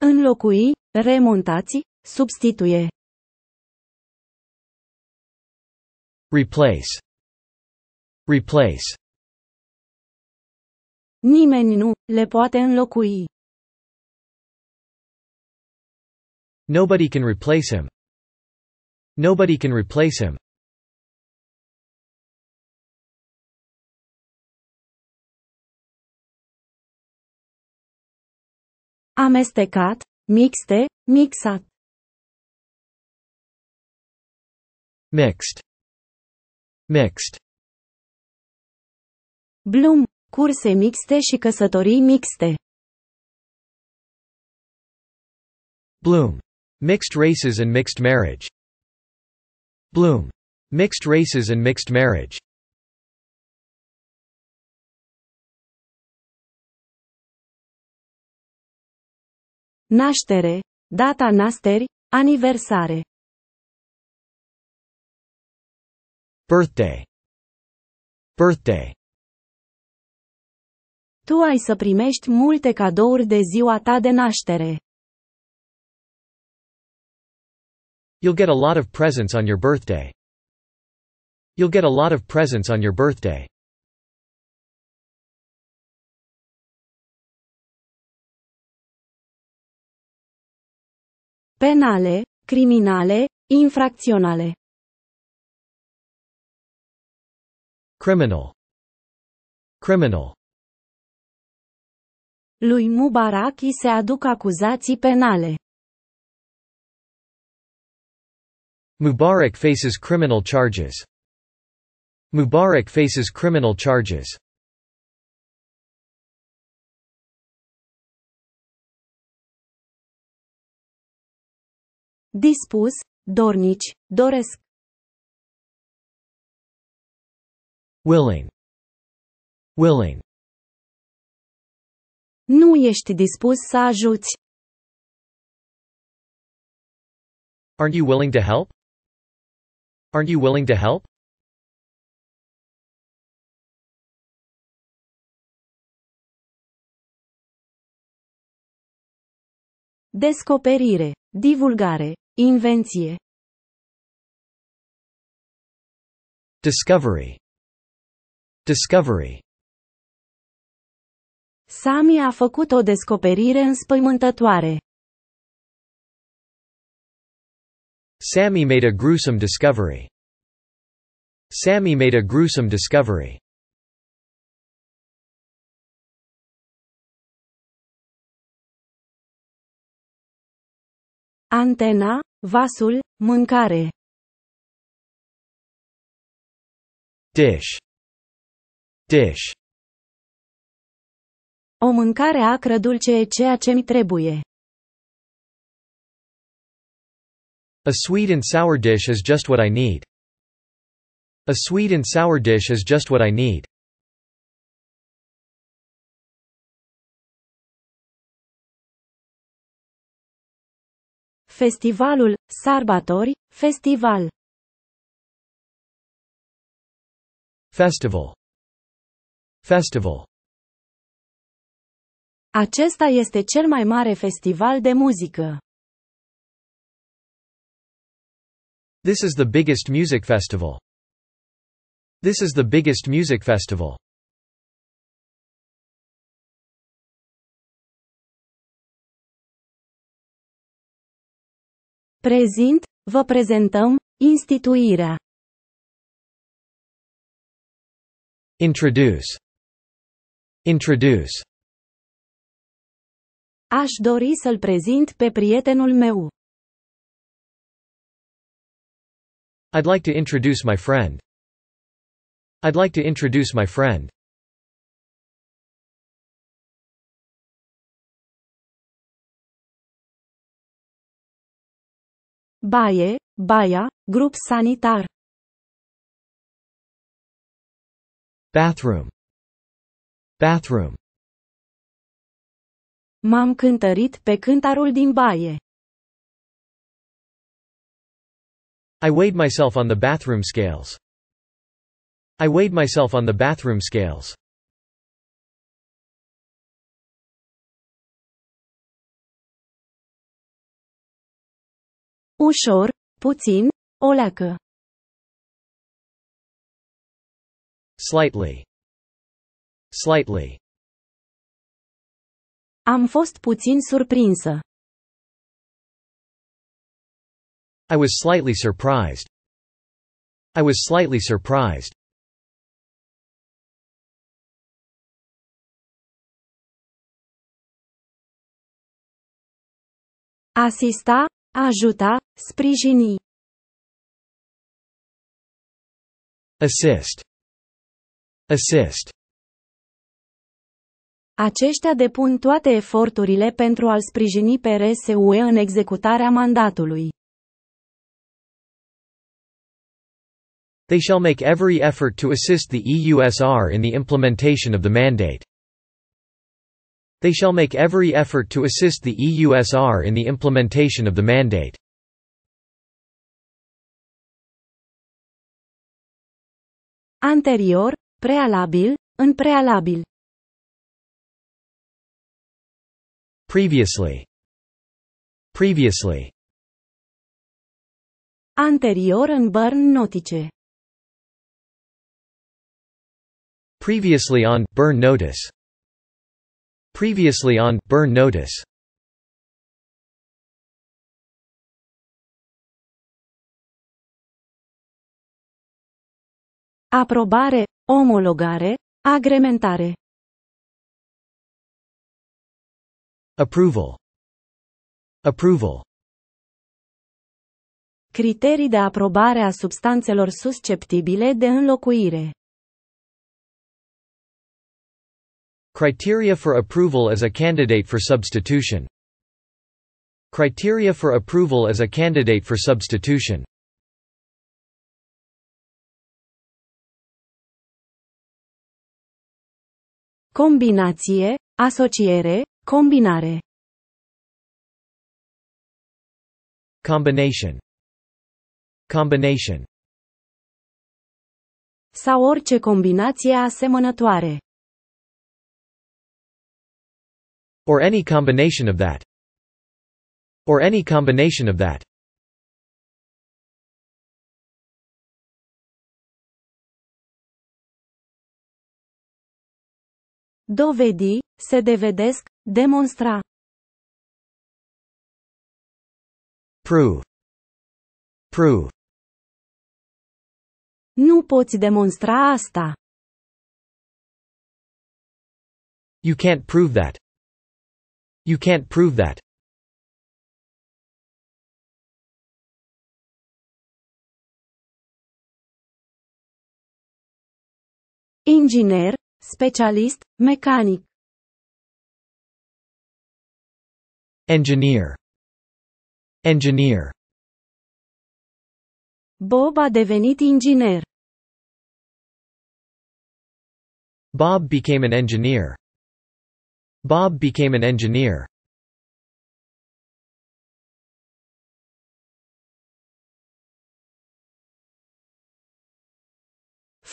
Înlocui, remontați, substituie. Replace. Replace. Nimeni nu le poate înlocui. Nobody can replace him. Nobody can replace him. Amestecat, mixte, mixat. Mixed. Mixed. Bloom, curse mixte și căsătorii mixte. Bloom. Mixed races and mixed marriage. Bloom. Mixed races and mixed marriage. Naștere, data nașteri, aniversare. Birthday. Birthday. Tu ai să primești multe cadouri de ziua ta de naștere. You'll get a lot of presents on your birthday. You'll get a lot of presents on your birthday. Penale, criminale, infracționale. Criminal. Criminal. Lui Mubarak I se aduc acuzații penale. Mubarak faces criminal charges. Mubarak faces criminal charges. Dispus, dornici, doresc. Willing. Willing. Nu ești dispus să ajuți. Aren't you willing to help? Aren't you willing to help? Descoperire, divulgare, invenție. Discovery. Discovery. Sami a făcut o descoperire înspăimântătoare. Sammy made a gruesome discovery. Sammy made a gruesome discovery. Antena, vasul, mâncare. Dish. Dish. O mâncare acră dulce e ceea ce mi trebuie. A sweet and sour dish is just what I need. A sweet and sour dish is just what I need. Festivalul, sărbători, festival. Festival. Festival. Acesta este cel mai mare festival de muzică. This is the biggest music festival. This is the biggest music festival. Prezint, vă prezentăm, instituirea. Introduce. Introduce. Aș dori să-l prezint pe prietenul meu. I'd like to introduce my friend. I'd like to introduce my friend. Baie, baia, grup sanitar. Bathroom. Bathroom. M-am cântărit pe cântarul din baie. I weighed myself on the bathroom scales. I weighed myself on the bathroom scales. Ușor, puțin, o leacă. Slightly. Slightly. Am fost puțin surprinsă. I was slightly surprised. I was slightly surprised. Asista, ajuta, sprijini. Assist. Assist. Aceștia depun toate eforturile pentru a-l sprijini pe RSUE în executarea mandatului. They shall make every effort to assist the EUSR in the implementation of the mandate. They shall make every effort to assist the EUSR in the implementation of the mandate. Anterior, prealabil, în prealabil. Previously. Previously. Anterior în Burn Notice. Previously on Burn Notice. Previously on Burn Notice. Aprobare, omologare, agrementare. Approval. Approval. Criterii de aprobare a substanțelor susceptibile de înlocuire. Criteria for approval as a candidate for substitution. Criteria for approval as a candidate for substitution. Combinație, asociere, combinare. Combination. Combination. Sau orice combinație asemănătoare. Or any combination of that. Or any combination of that. Dovedi, se dovedesc, demonstra. Prove. Prove. Nu poți demonstra asta. You can't prove that. You can't prove that. Inginer, specialist, mecanic. Engineer. Engineer. Bob a devenit inginer. Bob became an engineer. Bob became an engineer.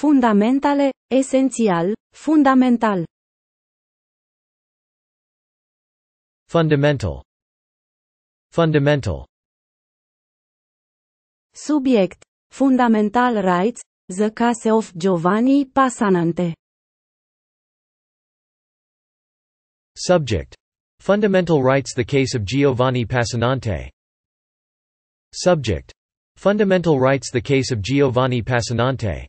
Fundamentale, esențial, fundamental. Fundamental. Fundamental. Subiect, fundamental rights, the case of Giovanni Passanante. Subject, fundamental rights, the case of Giovanni Passanante. Subject, fundamental rights, the case of Giovanni Passanante.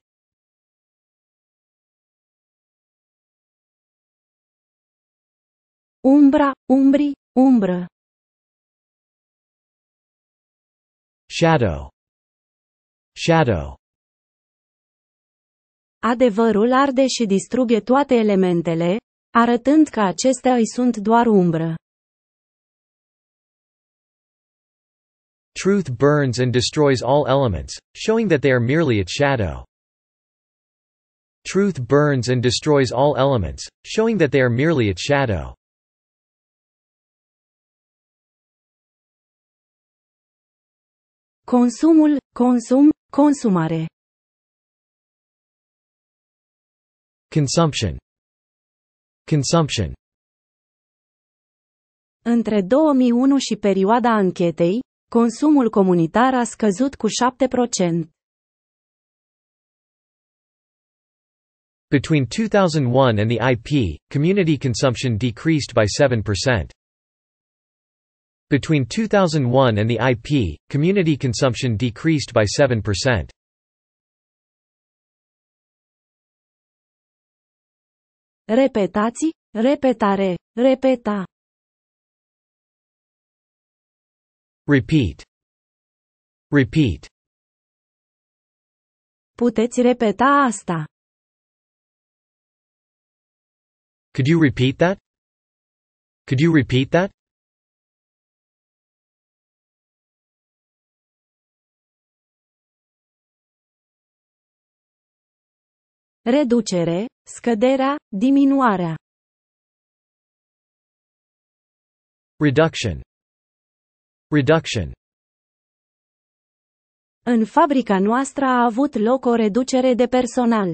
Umbra, umbri, umbră. Shadow. Shadow. Adevărul arde și distruge toate elementele, arătând că acestea îi sunt doar umbră. Truth burns and destroys all elements, showing that they are merely its shadow. Truth burns and destroys all elements, showing that they are merely its shadow. Consumul, consum, consumare. Consumption. Consumption. Între 2001 și perioada anchetei, consumul comunitar a scăzut cu 7%. Between 2001 and the IP, community consumption decreased by 7%. Between 2001 and the IP, community consumption decreased by 7%. Repetații, repetare, repeta. Repeat. Repeat. Puteți repeta asta? Could you repeat that? Could you repeat that? Reducere, scăderea, diminuarea. Reduction. Reduction. În fabrica noastră a avut loc o reducere de personal.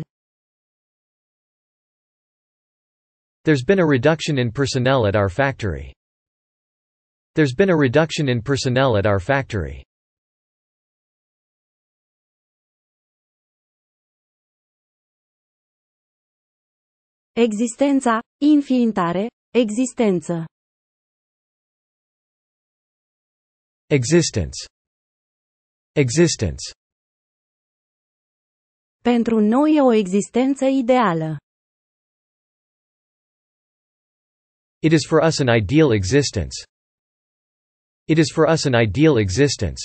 There's been a reduction in personnel at our factory. There's been a reduction in personnel at our factory. Existența, înființare, existență. Existence. Existence. Pentru noi e o existență ideală. It is for us an ideal existence. It is for us an ideal existence.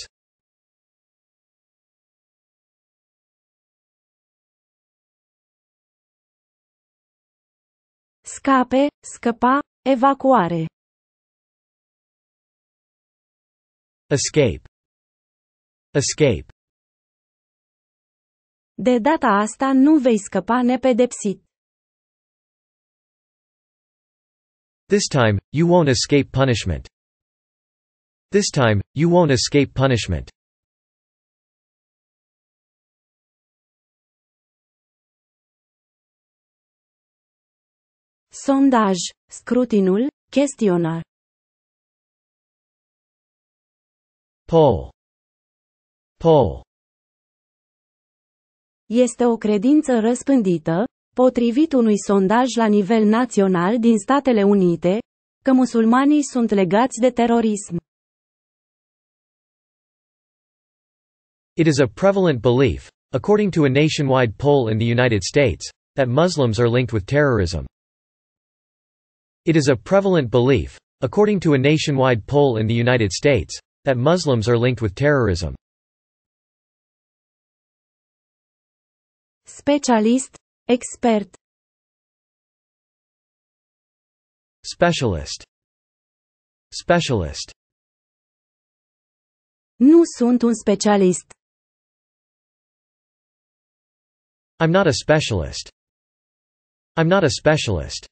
Scape, scăpa, evacuare. Escape. Escape. De data asta nu vei scăpa nepedepsit. This time, you won't escape punishment. This time, you won't escape punishment. Sondaj, scrutinul, chestionar. Poll. Poll. Este o credință răspândită, potrivit unui sondaj la nivel național din Statele Unite, că musulmanii sunt legați de terorism. It is a prevalent belief, according to a nationwide poll in the United States, that Muslims are linked with terrorism. It is a prevalent belief, according to a nationwide poll in the United States, that Muslims are linked with terrorism. Specialist, expert. Specialist. Specialist. Nu sunt un specialist. I'm not a specialist. I'm not a specialist.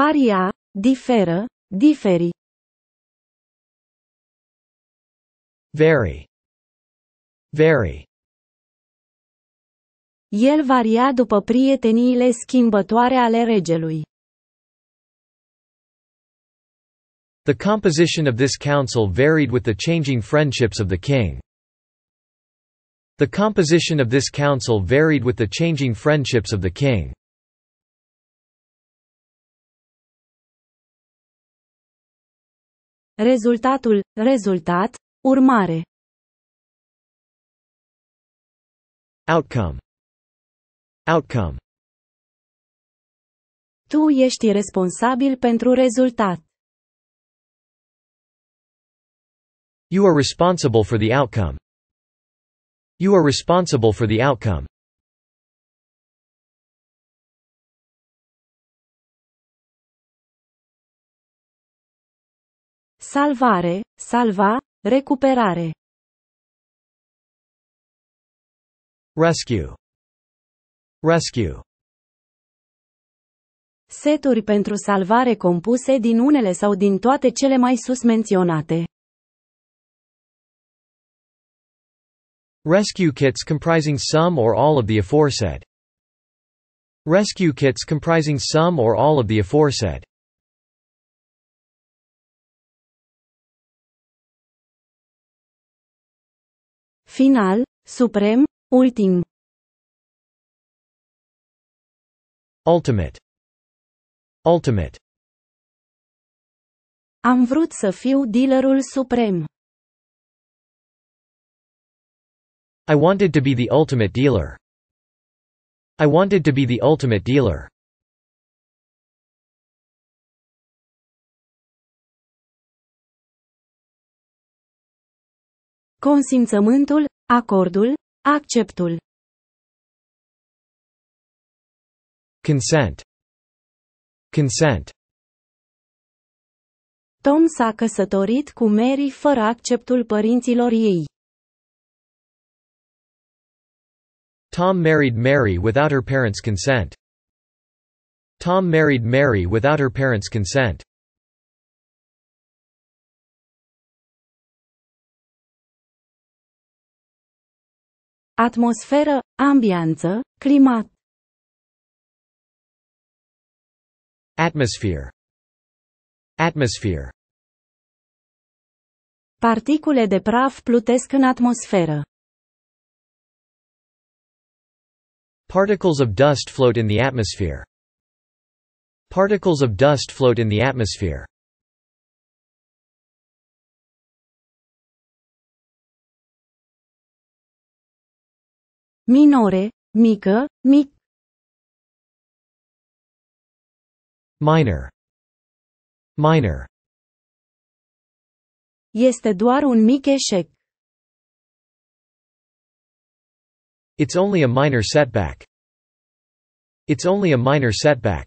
Varia, diferă, diferi. Vary. Vary. El varia după prieteniile schimbătoare ale regelui. The composition of this council varied with the changing friendships of the king. The composition of this council varied with the changing friendships of the king. Rezultatul, rezultat, urmare. Outcome. Outcome. Tu ești responsabil pentru rezultat. You are responsible for the outcome. You are responsible for the outcome. Salvare, salva, recuperare. Rescue. Rescue. Seturi pentru salvare compuse din unele sau din toate cele mai sus menționate. Rescue kits comprising some or all of the aforesaid. Rescue kits comprising some or all of the aforesaid. Final, suprem, ultim. Ultimate. Ultimate. Am vrut să fiu dealerul suprem. I wanted to be the ultimate dealer. I wanted to be the ultimate dealer. Consimțământul, acordul, acceptul. Consent. Consent. Tom s-a căsătorit cu Mary fără acceptul părinților ei. Tom married Mary without her parents' consent. Tom married Mary without her parents' consent. Atmosferă, ambianță, climat. Atmosphere. Atmosphere. Particule de praf plutesc în atmosferă. Particles of dust float in the atmosphere. Particles of dust float in the atmosphere. Minore, mică, mic. Minor. Minor. Este doar un mic eșec. It's only a minor setback. It's only a minor setback.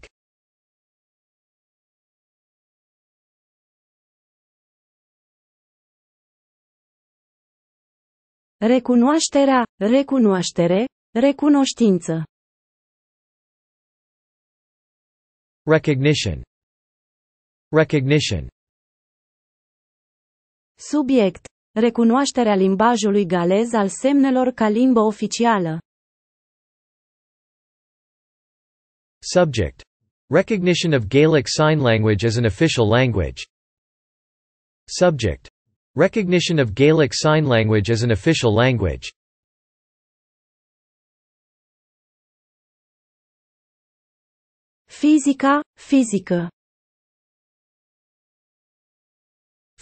Recunoașterea, recunoaștere, recunoștință. Recognition. Recognition. Subiect. Recunoașterea limbajului galez al semnelor ca limbă oficială. Subject. Recognition of Gaelic Sign Language as an official language. Subject. Recognition of Gaelic Sign Language as an official language. Fizica, fizică.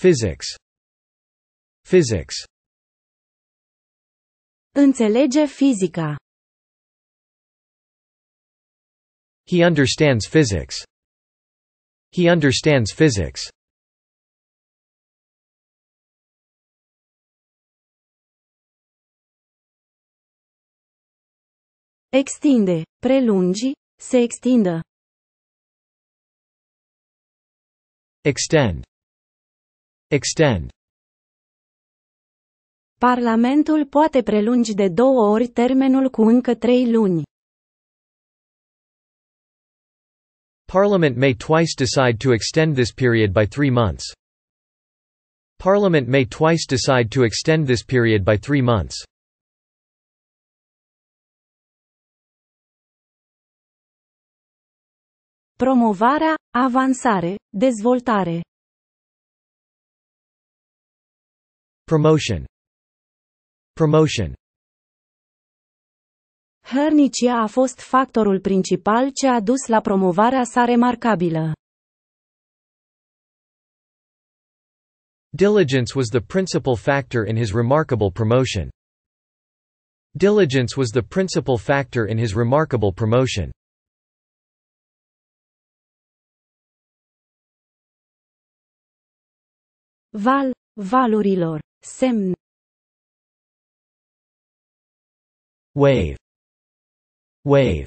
Physics. Physics. Înțelege fizica. He understands physics. He understands physics. Extinde, prelungi, se extindă. Extend. Extend. Parlamentul poate prelungi de 2 ori termenul cu încă 3 luni. Parliament may twice decide to extend this period by 3 months. Parliament may twice decide to extend this period by 3 months. Promovarea, avansare, dezvoltare. Promotion. Promotion. Hărnicia a fost factorul principal ce a dus la promovarea sa remarcabilă. Diligence was the principal factor in his remarkable promotion. Diligence was the principal factor in his remarkable promotion. Val, valurilor, semn. Wave. Wave.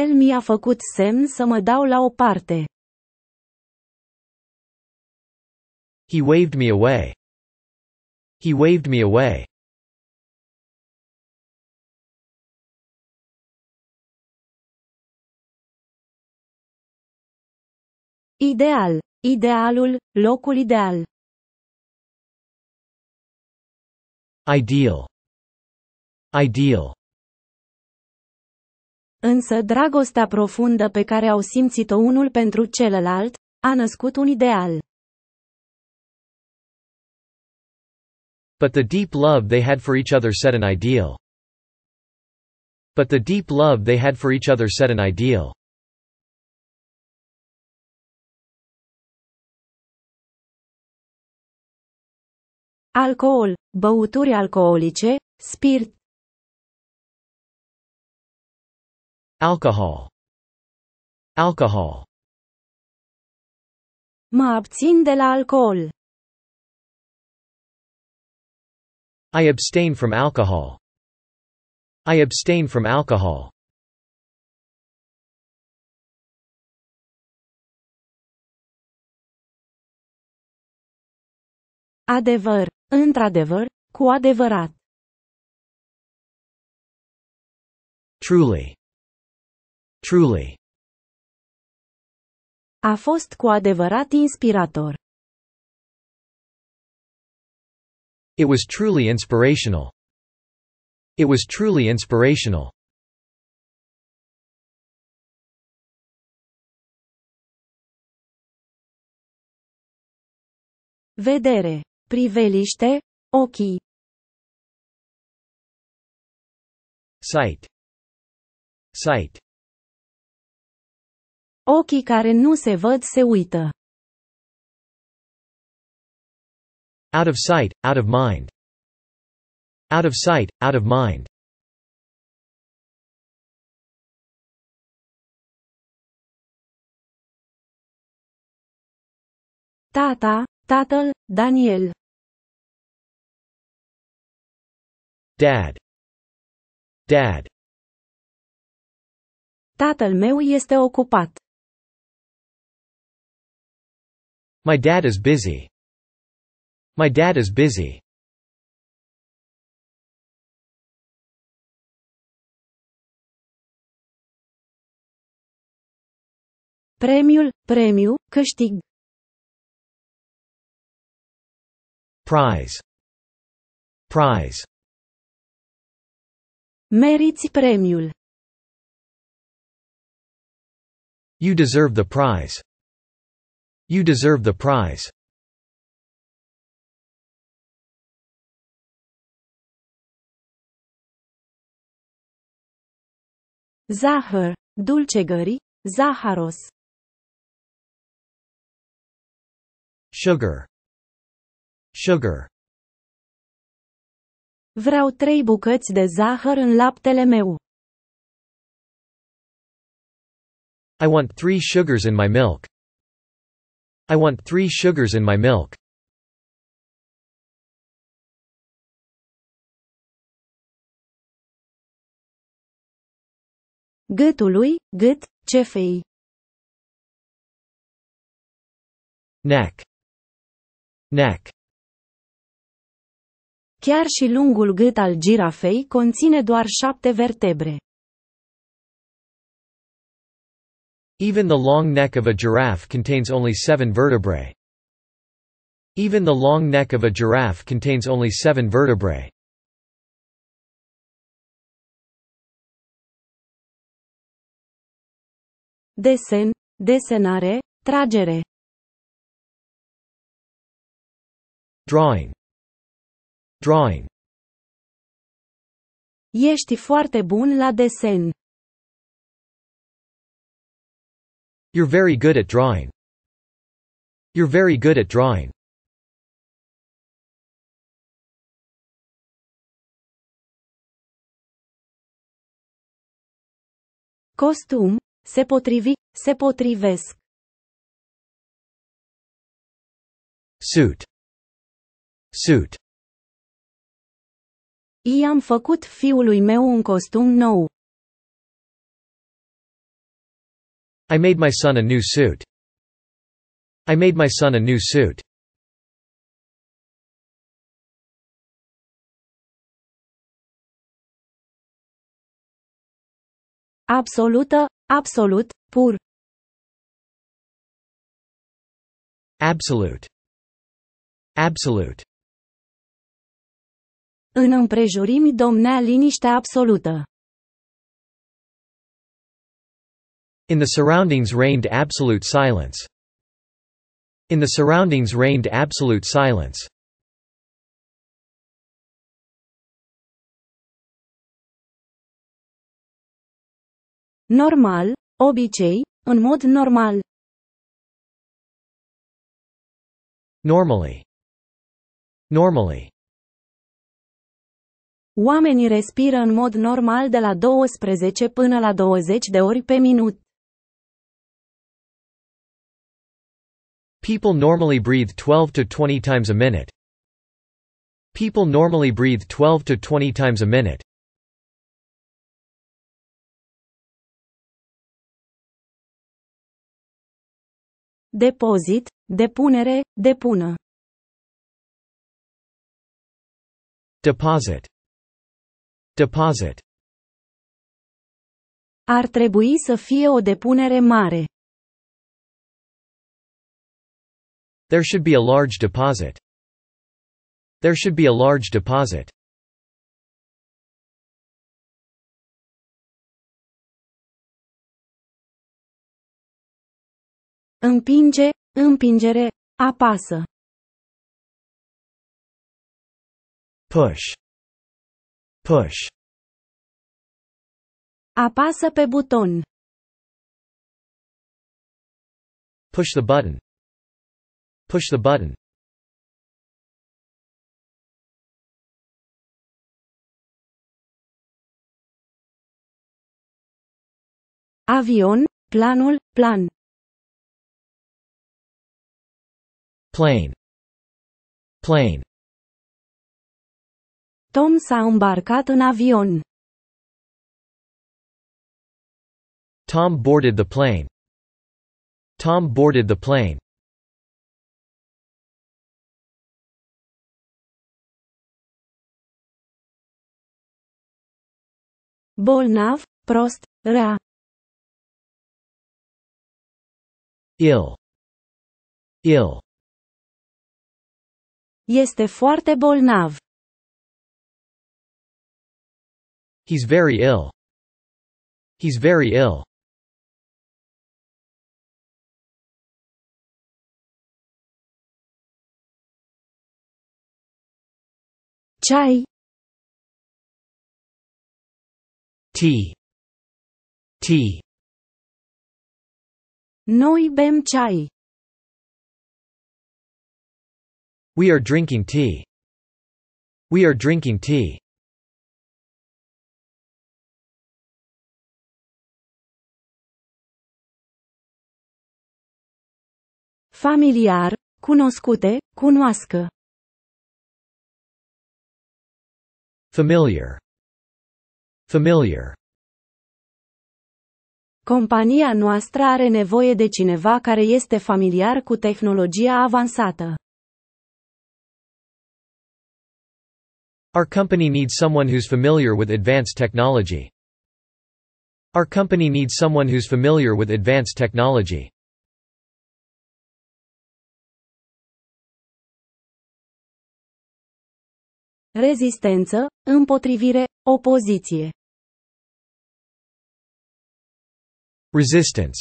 El mi-a făcut semn să mă dau la o parte. He waved me away. He waved me away. Ideal. Idealul, locul ideal. Ideal. Ideal. Însă dragostea profundă pe care au simțit-o unul pentru celălalt a născut un ideal. But the deep love they had for each other set an ideal. But the deep love they had for each other set an ideal. Alcool, băuturi alcoolice, spirit. Alcohol. Alcohol. Mă abțin de la alcool. I abstain from alcohol. I abstain from alcohol. Adevăr, într-adevăr, cu adevărat. Truly. Truly. A fost cu adevărat inspirator. It was truly inspirational. It was truly inspirational. Vedere, priveliște, ochii. Sight. Sight. Ochii care nu se văd se uită. Out of sight, out of mind. Out of sight, out of mind. Tata, tatăl, Daniel. Dad. Dad. Tatăl meu este ocupat. My dad is busy. My dad is busy. Premiul, premiu, câștig. Prize. Prize. Meriți premiul. You deserve the prize. You deserve the prize. Zahăr, dulcegări, zaharos. Sugar. Sugar. Vreau 3 bucăți de zahăr în laptele meu. I want 3 sugars in my milk. I want 3 sugars in my milk. Gâtul lui, gât, cefei. Neck. Neck. Chiar și lungul gât al girafei conține doar 7 vertebre. Even the long neck of a giraffe contains only 7 vertebrae. Even the long neck of a giraffe contains only 7 vertebrae. Desen, desenare, tragere. Drawing. Drawing. Ești foarte bun la desen. You're very good at drawing. You're very good at drawing. Costum, se potrivi, se potrivesc. Suit. Suit. I-am făcut fiului meu un costum nou. I made my son a new suit. I made my son a new suit. Absolută, absolut, pur. Absolute. Absolute. În împrejurimi domnea liniștea absolută. In the surroundings reigned absolute silence. In the surroundings reigned absolute silence. Normal, obicei, în mod normal. Normally. Normally. Oamenii respiră în mod normal de la 12 până la 20 de ori pe minut. People normally breathe 12 to 20 times a minute. People normally breathe 12 to 20 times a minute. Depozit, depunere, depună. Deposit. Deposit. Ar trebui să fie o depunere mare. There should be a large deposit. There should be a large deposit. Împinge, împingere, apasă. Push. Push. Apasă pe buton. Push the button. Push the button. Avion, planul, plan. Plane. Plane. Tom s-a îmbarcat în avion. Tom boarded the plane. Tom boarded the plane. Bolnav, prost, rea. Ill. Ill. Este foarte bolnav. He's very ill. He's very ill. Ceai. Tea. Tea. Noi bem ceai. We are drinking tea. We are drinking tea. Familiar, cunoscute, cunoască. Familiar. Familiar. Compania noastră are nevoie de cineva care este familiar cu tehnologia avansată. Our company needs someone who's familiar with advanced technology. Our company needs someone who's familiar with advanced technology. Rezistență, împotrivire, opoziție. Resistance.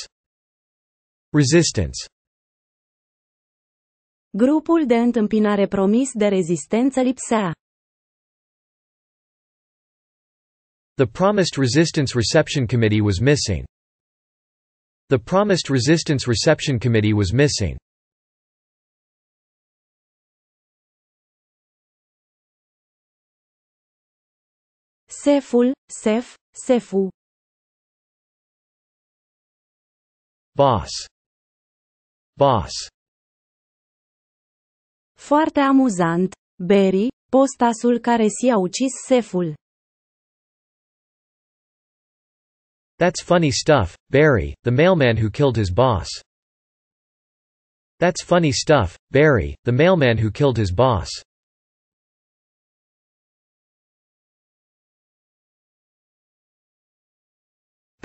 Resistance. Grupul de întâmpinare promis de rezistență lipsea. The promised resistance reception committee was missing. The promised resistance reception committee was missing. Seful, sef, sefu. Boss. Boss. Foarte amuzant, Barry, postasul care s-a ucis seful. That's funny stuff, Barry, the mailman who killed his boss. That's funny stuff, Barry, the mailman who killed his boss.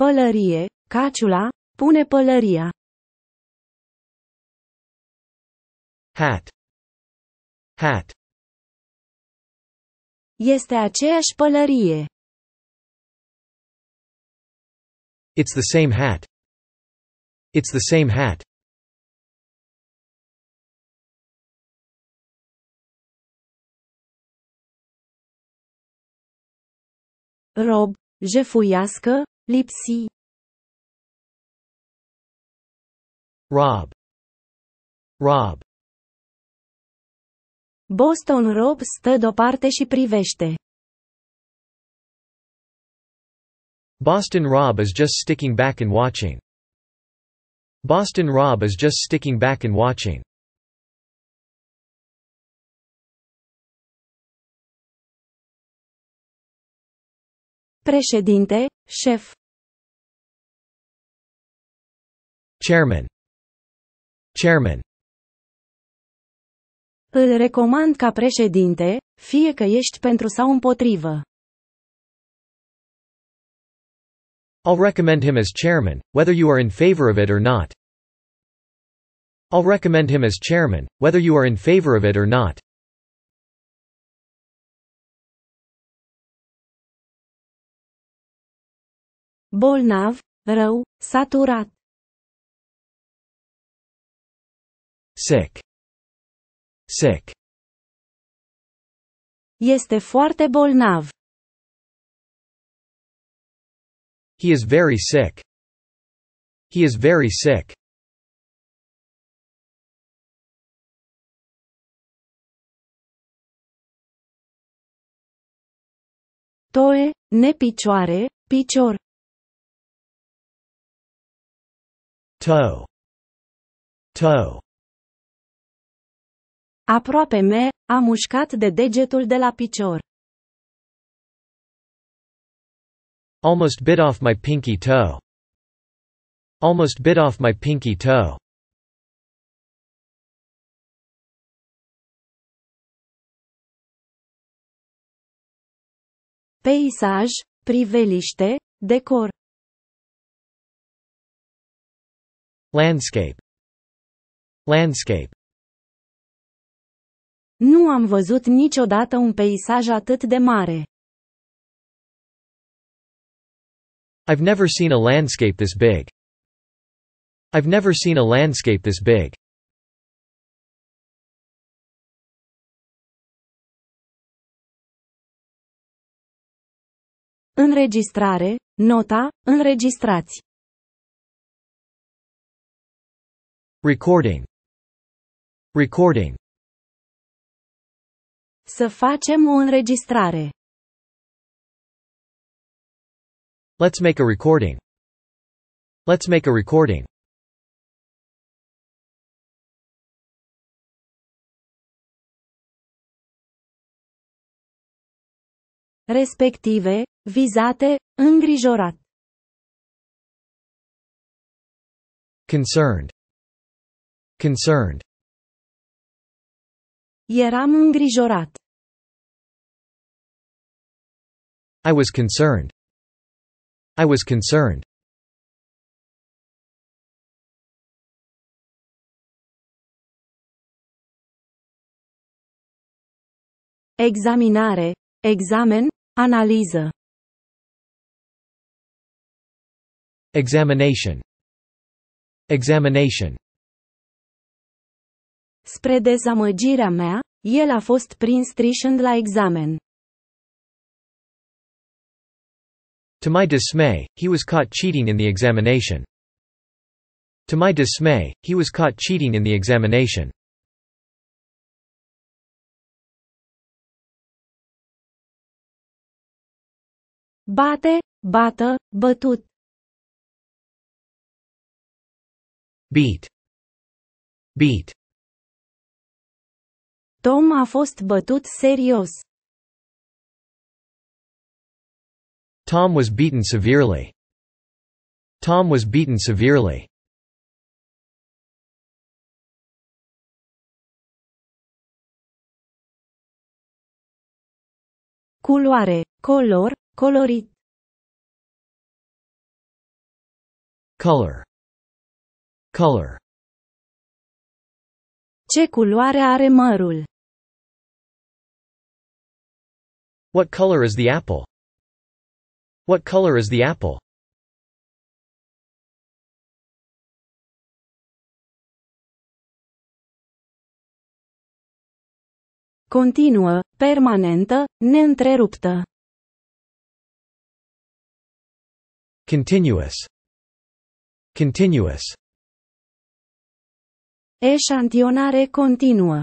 Pălărie, caciula, pune pălăria. Hat. Hat. Este aceeași pălărie. It's the same hat. It's the same hat. Rob, jefuiască, lipsi. Rob. Rob. Boston Rob stă deoparte și privește. Boston Rob is just sticking back and watching. Boston Rob is just sticking back and watching. Președinte, șef. Chairman. Chairman. Îl recomand ca președinte, fie că ești pentru sau împotrivă. I'll recommend him as chairman, whether you are in favor of it or not. I'll recommend him as chairman, whether you are in favor of it or not. Bolnav, rău, saturat. Sick. Sick. Este foarte bolnav. He is very sick. He is very sick. Toe, nepicioare, picior. Toe. Toe. Aproape me, a mușcat de degetul de la picior. Almost bit off my pinky toe. Almost bit off my pinky toe. Peisaj, priveliște, decor. Landscape. Landscape. Nu am văzut niciodată un peisaj atât de mare. I've never seen a landscape this big. I've never seen a landscape this big. Înregistrare, nota, înregistrați. Recording. Recording. Să facem o înregistrare. Let's make a recording. Let's make a recording. Respective, vizate, îngrijorat. Concerned. Concerned. Eram îngrijorat. I was concerned. I was concerned. Examinare, examen, analiză. Examination. Examination. Spre dezamăgirea mea, el a fost prins trișând la examen. To my dismay, he was caught cheating in the examination. To my dismay, he was caught cheating in the examination. Bate, bată, bătut. Beat. Beat. Tom a fost bătut serios. Tom was beaten severely. Tom was beaten severely. Culoare, color, colorit. Color. Color. Ce culoare are mărul? What color is the apple? What color is the apple? Continuă, permanentă, neîntreruptă. Continuous. Continuous. Eșantionare continuă.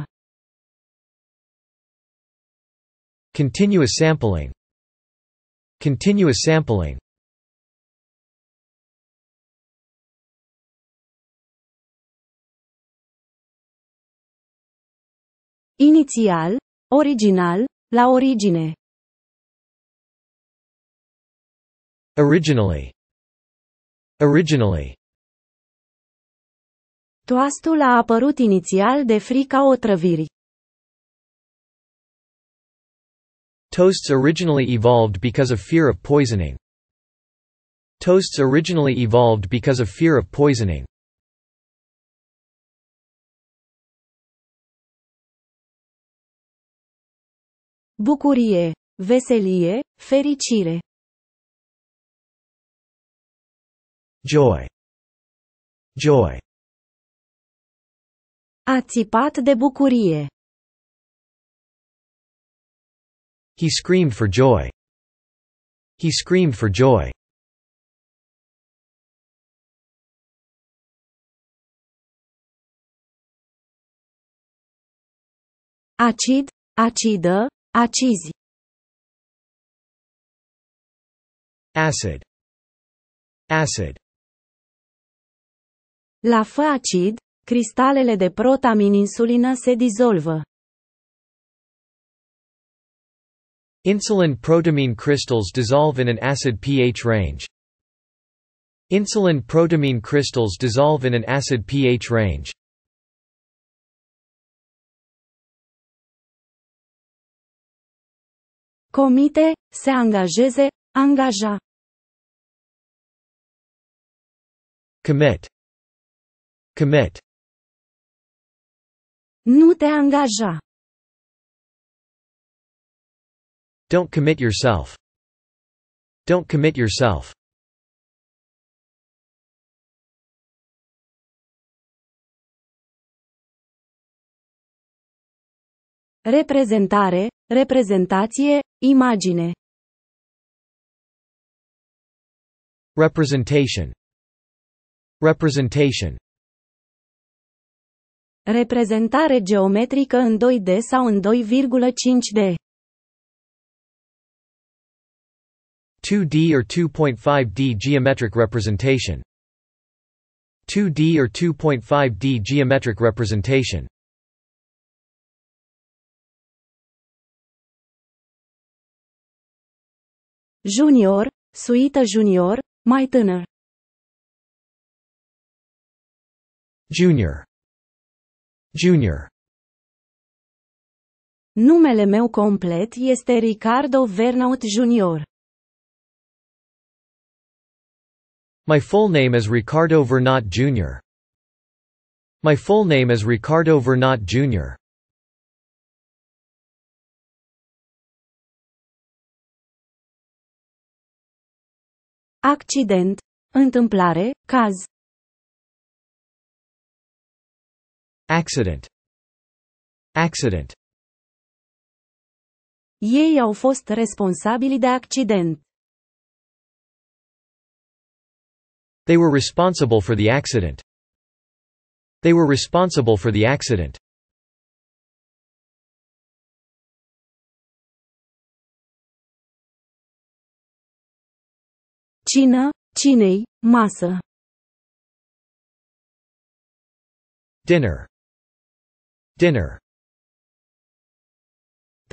Continuous sampling. Continuous sampling. Inițial, original, la origine. Originally. Originally. Toastul a apărut inițial de frica otrăvirii. Toasts originally evolved because of fear of poisoning. Toasts originally evolved because of fear of poisoning. Bucurie, veselie, fericire. Joy. Joy. A țipat de bucurie. He screamed for joy. He screamed for joy. Acid, acidă, acizi. Acid. Acid. La fă acid, cristalele de protamin-insulină se dizolvă. Insulin protamine crystals dissolve in an acid pH range. Insulin protamine crystals dissolve in an acid pH range. Comite, se angajeze, angaja. Commit. Commit. Nu te angaja. Don't commit yourself. Don't commit yourself. Reprezentare, reprezentație, imagine. Representation. Representation. Reprezentare geometrică în 2D sau în 2,5D. 2D or 2.5D geometric representation. 2D or 2.5D geometric representation. Junior, suită junior, mai tânăr. Junior. Junior. Numele meu complet este Ricardo Vernaut Junior. My full name is Ricardo Vernaut Jr. My full name is Ricardo Vernaut Jr. Accident, întâmplare, caz. Accident. Accident. Ei au fost responsabili de accident. They were responsible for the accident. They were responsible for the accident. Cină, cinei, masă. Dinner. Dinner.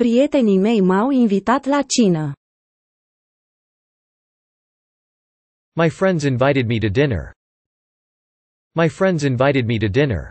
Prietenii mei m-au invitat la cină. My friends invited me to dinner. My friends invited me to dinner.